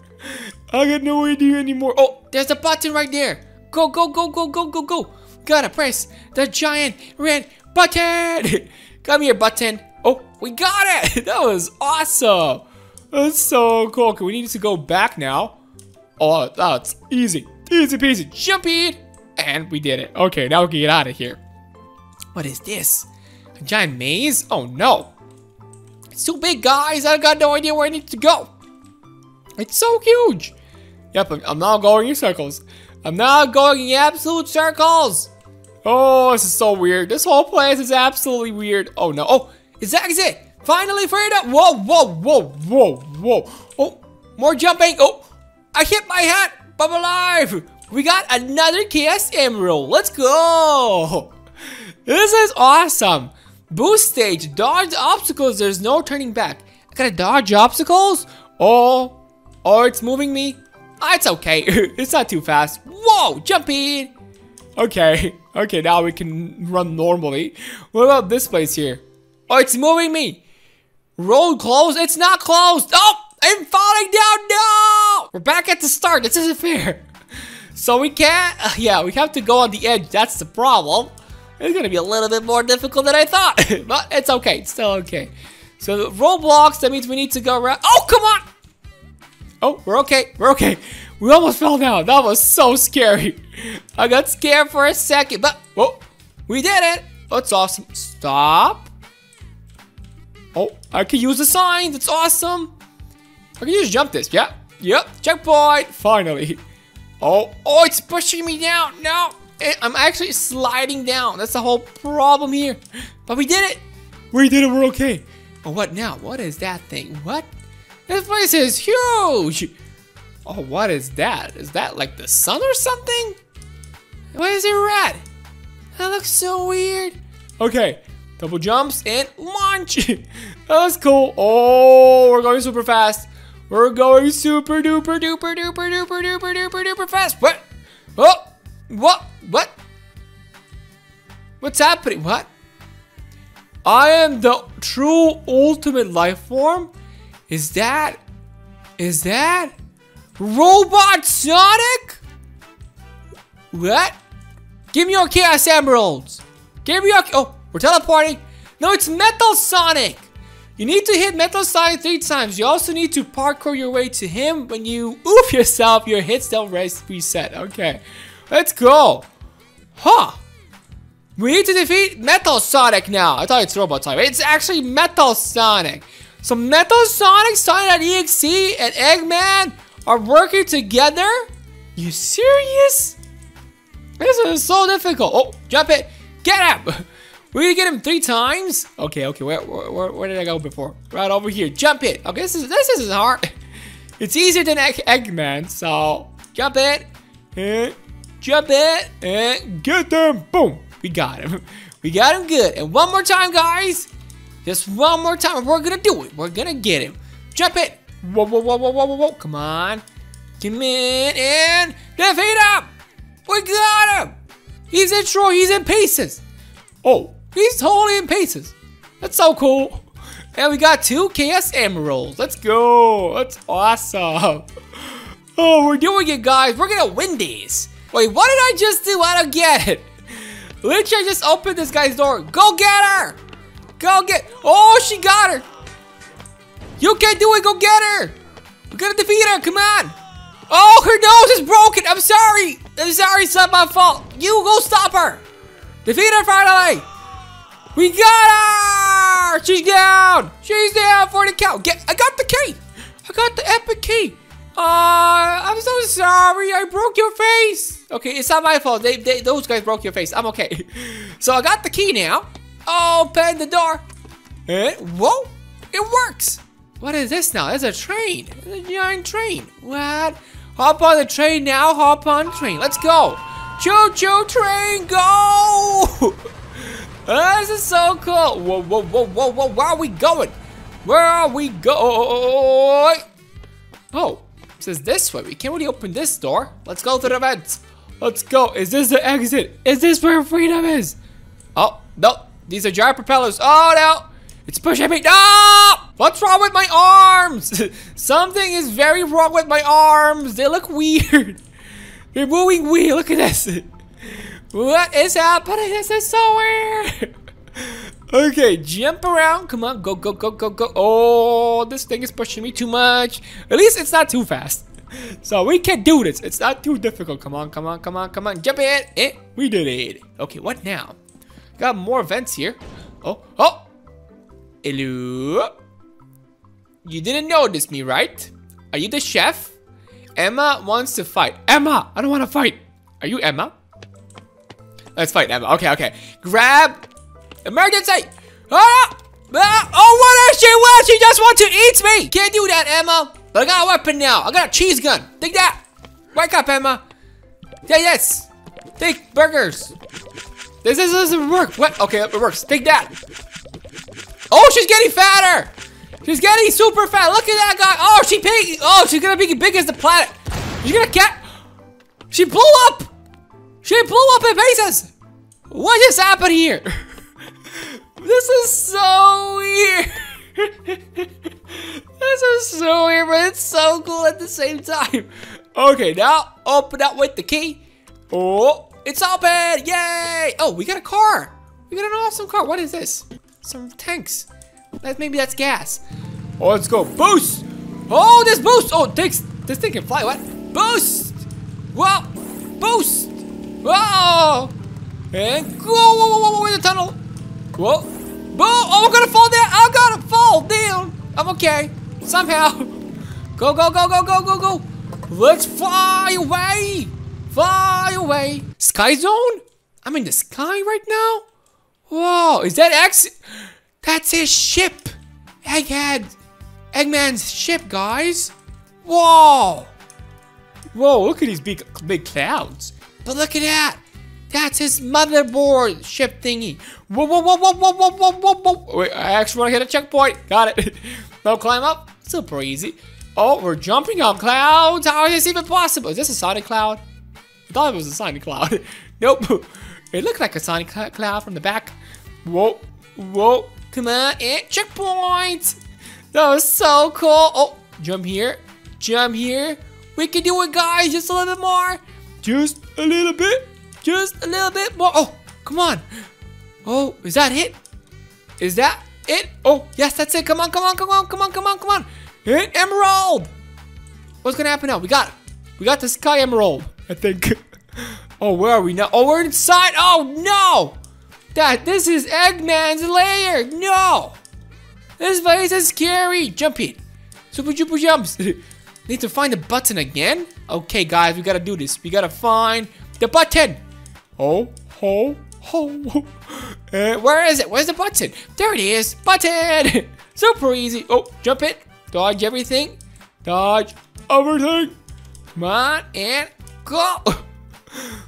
I got no idea anymore. Oh, there's a button right there. Go, go, go, go, go, go, go. Gotta press the giant red button. Come here, button. Oh, we got it. That was awesome. That's so cool. Okay, we need to go back now. Oh, that's easy. Easy peasy. Jump it. And we did it. Okay, now we can get out of here. What is this? A giant maze? Oh, no. It's too big, guys. I got no idea where I need to go. It's so huge. Yep, I'm, I'm now going in circles. I'm now going in absolute circles. Oh, this is so weird. This whole place is absolutely weird. Oh, no. Oh, it's exit. Finally, freedom. Whoa, whoa, whoa, whoa, whoa. Oh, more jumping. Oh, I hit my head. I'm alive. We got another Chaos Emerald. Let's go. This is awesome. Boost stage. Dodge obstacles. There's no turning back. I gotta dodge obstacles? Oh, oh, it's moving me. Oh, it's okay. It's not too fast. Whoa, jump in. Okay. Okay, now we can run normally. What about this place here? Oh, it's moving me. Road closed. It's not closed. Oh, I'm falling down. No. We're back at the start. This isn't fair. So we can't. Uh, yeah, we have to go on the edge. That's the problem. It's going to be a little bit more difficult than I thought. But it's okay. It's still okay. So Roblox, that means we need to go around. Oh, come on. Oh, we're okay. We're okay. We almost fell down. That was so scary. I got scared for a second, but whoa, we did it. That's awesome. Stop. Oh, I can use the signs. It's awesome. I can just jump this. Yeah. Yep. Checkpoint. Finally. Oh, oh, it's pushing me down. No, I'm actually sliding down. That's the whole problem here. But we did it. We did it. We're okay. But what now? What is that thing? What? This place is huge! Oh, what is that? Is that like the sun or something? Why is it red? That looks so weird. Okay, double jumps and launch! That's cool. Oh, we're going super fast. We're going super duper duper duper duper duper duper duper fast. What? Oh, what? What? What's happening? What? I am the true ultimate life form? Is that, is that Robot Sonic? What? Give me your Chaos Emeralds. Give me your, oh, we're teleporting. No, it's Metal Sonic. You need to hit Metal Sonic three times. You also need to parkour your way to him. When you oof yourself, your hits don't reset. Okay, let's go. Huh. We need to defeat Metal Sonic now. I thought it's Robot Sonic. It's actually Metal Sonic. So Metal Sonic, Sonic dot E X E, and Eggman are working together? You serious? This is so difficult. Oh, jump it. Get him. We need to get him three times. Okay, okay. Where, where, where did I go before? Right over here. Jump it. Okay, this is this isn't hard. It's easier than Egg Eggman. So jump it. And jump it. And get them. Boom. We got him. We got him good. And one more time, guys. Just one more time, we're gonna do it. We're gonna get him. Jump it. Whoa, whoa, whoa, whoa, whoa, whoa. Come on. Come in and defeat him. We got him. He's in Troy. He's in pieces. Oh, he's totally in pieces. That's so cool. And we got two Chaos Emeralds. Let's go. That's awesome. Oh, we're doing it, guys. We're gonna win these. Wait, what did I just do? I don't get it. Literally, I just opened this guy's door. Go get her. Go get, oh, she got her. You can't do it, go get her. We gotta defeat her, come on. Oh, her nose is broken, I'm sorry. I'm sorry, it's not my fault. You go stop her. Defeat her finally. We got her. She's down. She's down for the count. Get, I got the key. I got the epic key. Uh, I'm so sorry, I broke your face. Okay, it's not my fault. They, they, those guys broke your face, I'm okay. So I got the key now. Open the door. And whoa, it works. What is this now? It's a train. It's a giant train. What? Hop on the train now. Hop on the train. Let's go. Choo-choo train, go. This is so cool. Whoa, whoa, whoa, whoa, whoa. Where are we going? Where are we going? Oh, it says this way. We can't really open this door. Let's go to the vents. Let's go. Is this the exit? Is this where freedom is? Oh, no. These are jar propellers. Oh, no. It's pushing me. No! What's wrong with my arms? Something is very wrong with my arms. They look weird. They're moving weird. Look at this. What is happening? This is so weird. Okay, jump around. Come on, go, go, go, go, go. Oh, this thing is pushing me too much. At least it's not too fast. So we can do this. It's not too difficult. Come on, come on, come on, come on. Jump it. Eh, we did it. Okay, what now? Got more vents here. Oh, oh. Hello. You didn't notice me, right? Are you the chef? Emma wants to fight. Emma, I don't want to fight. Are you Emma? Let's fight, Emma. Okay, okay. Grab. Emergency. Ah! Ah! Oh, what is she? What? She just wants to eat me. Can't do that, Emma. But I got a weapon now. I got a cheese gun. Take that. Wake up, Emma. Yeah, yes. Take burgers. This, this doesn't work. What? Okay, it works. Take that. Oh, she's getting fatter. She's getting super fat. Look at that guy. Oh, she big. Oh, she's gonna be big as the planet. She's gonna cat. She blew up. She blew up in pieces. What just happened here? This is so weird. This is so weird, but it's so cool at the same time. Okay, now open up with the key. Oh, it's open. Yay. Oh, we got a car. We got an awesome car. What is this? Some tanks. That, maybe that's gas. Oh, let's go. Boost! Oh, this boost! Oh, this, this thing can fly. What? Boost! Whoa! Boost! Whoa! And go! Whoa, whoa, whoa, whoa, in the tunnel! Whoa! Boom! Oh, I'm gonna fall down! I'm gonna fall down! I'm okay. Somehow. Go, go, go, go, go, go, go! Let's fly away! Fly away! Sky zone? I'm in the sky right now? Whoa, is that X? That's his ship! Egghead! Eggman's ship, guys! Whoa! Whoa, look at these big, big clouds. But look at that! That's his motherboard ship thingy. Whoa, whoa, whoa, whoa, whoa, whoa, whoa, whoa! Wait, I actually want to hit a checkpoint. Got it. No climb up? Super easy. Oh, we're jumping on clouds! How is this even possible? Is this a Sonic cloud? I thought it was a Sonic cloud. Nope. It looked like a Sonic cloud from the back. Whoa, whoa. Come on, and checkpoint! That was so cool! Oh, jump here, jump here. We can do it, guys, just a little bit more. Just a little bit, just a little bit more. Oh, come on. Oh, is that it? Is that it? Oh, yes, that's it. Come on, come on, come on, come on, come on, come on. Hit emerald! What's gonna happen now? We got it. We got the sky emerald, I think. Oh, where are we now? Oh, we're inside. Oh, no! That this is Eggman's lair. No, this place is scary. Jump in, super duper jumps. Need to find the button again. Okay, guys, we gotta do this. We gotta find the button. Oh, ho, ho. Uh, where is it? Where's the button? There it is. Button. Super easy. Oh, jump it. Dodge everything. Dodge everything. Come on and go.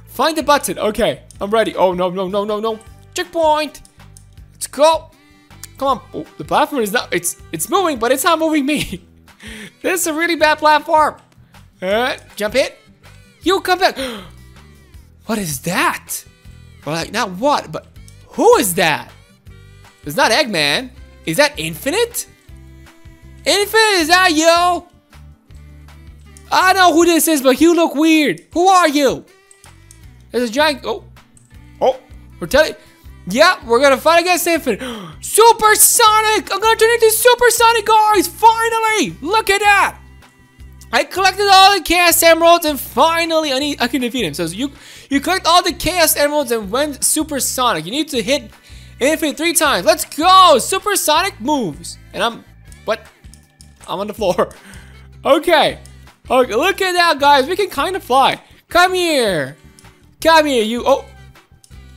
Find the button. Okay, I'm ready. Oh no, no, no, no, no. Checkpoint. Let's go. Come on. Oh, the platform is not. It's it's moving, but it's not moving me. This is a really bad platform. Uh, jump it. You come back. What is that? Well, like not what, but who is that? It's not Eggman. Is that Infinite? Infinite, is that you? I know who this is, but you look weird. Who are you? There's a giant. Oh, oh. We're telling. Yeah, we're gonna fight against Infinite. Super Sonic! I'm gonna turn into Super Sonic, guys! Finally! Look at that! I collected all the Chaos Emeralds, and finally I need I can defeat him. So you you collect all the Chaos Emeralds and went Super Sonic. You need to hit Infinite three times. Let's go! Super Sonic moves, and I'm what? I'm on the floor. Okay, okay. Look at that, guys. We can kind of fly. Come here, come here. You oh.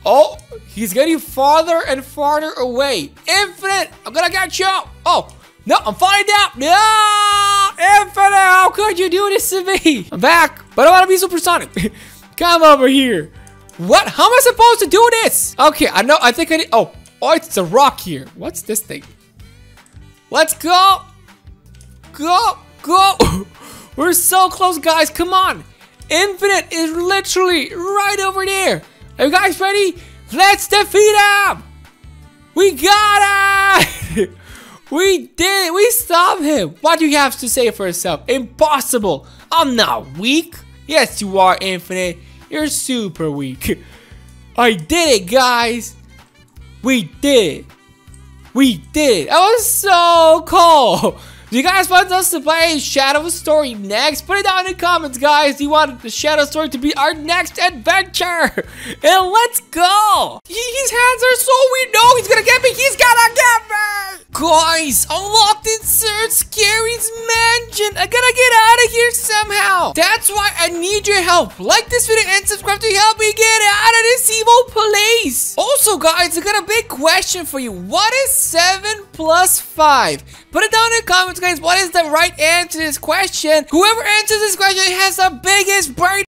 Oh, he's getting farther and farther away. Infinite, I'm gonna get you. Oh, no, I'm falling down. No, Infinite, how could you do this to me? I'm back, but I wanna be supersonic. Come over here. What, how am I supposed to do this? Okay, I know, I think I need, oh, oh, it's a rock here. What's this thing? Let's go. Go, go. We're so close, guys, come on. Infinite is literally right over there. Are you guys ready? Let's defeat him! We got it! We did it! We stopped him! What do you have to say for yourself? Impossible! I'm not weak! Yes, you are, Infinite. You're super weak. I did it, guys! We did it! We did it! That was so cool! Do you guys want us to play Shadow Story next? Put it down in the comments, guys. You want the Shadow Story to be our next adventure. And let's go. He, his hands are so weird. No, he's gonna get me. He's gonna get me. Guys, unlocked insert Scary's mansion. I gotta get out of here somehow. That's why I need your help. Like this video and subscribe to help me get out of this evil place. Also, guys, I got a big question for you. What is seven plus five? Put it down in the comments, guys. What is the right answer to this question? Whoever answers this question has the biggest brain.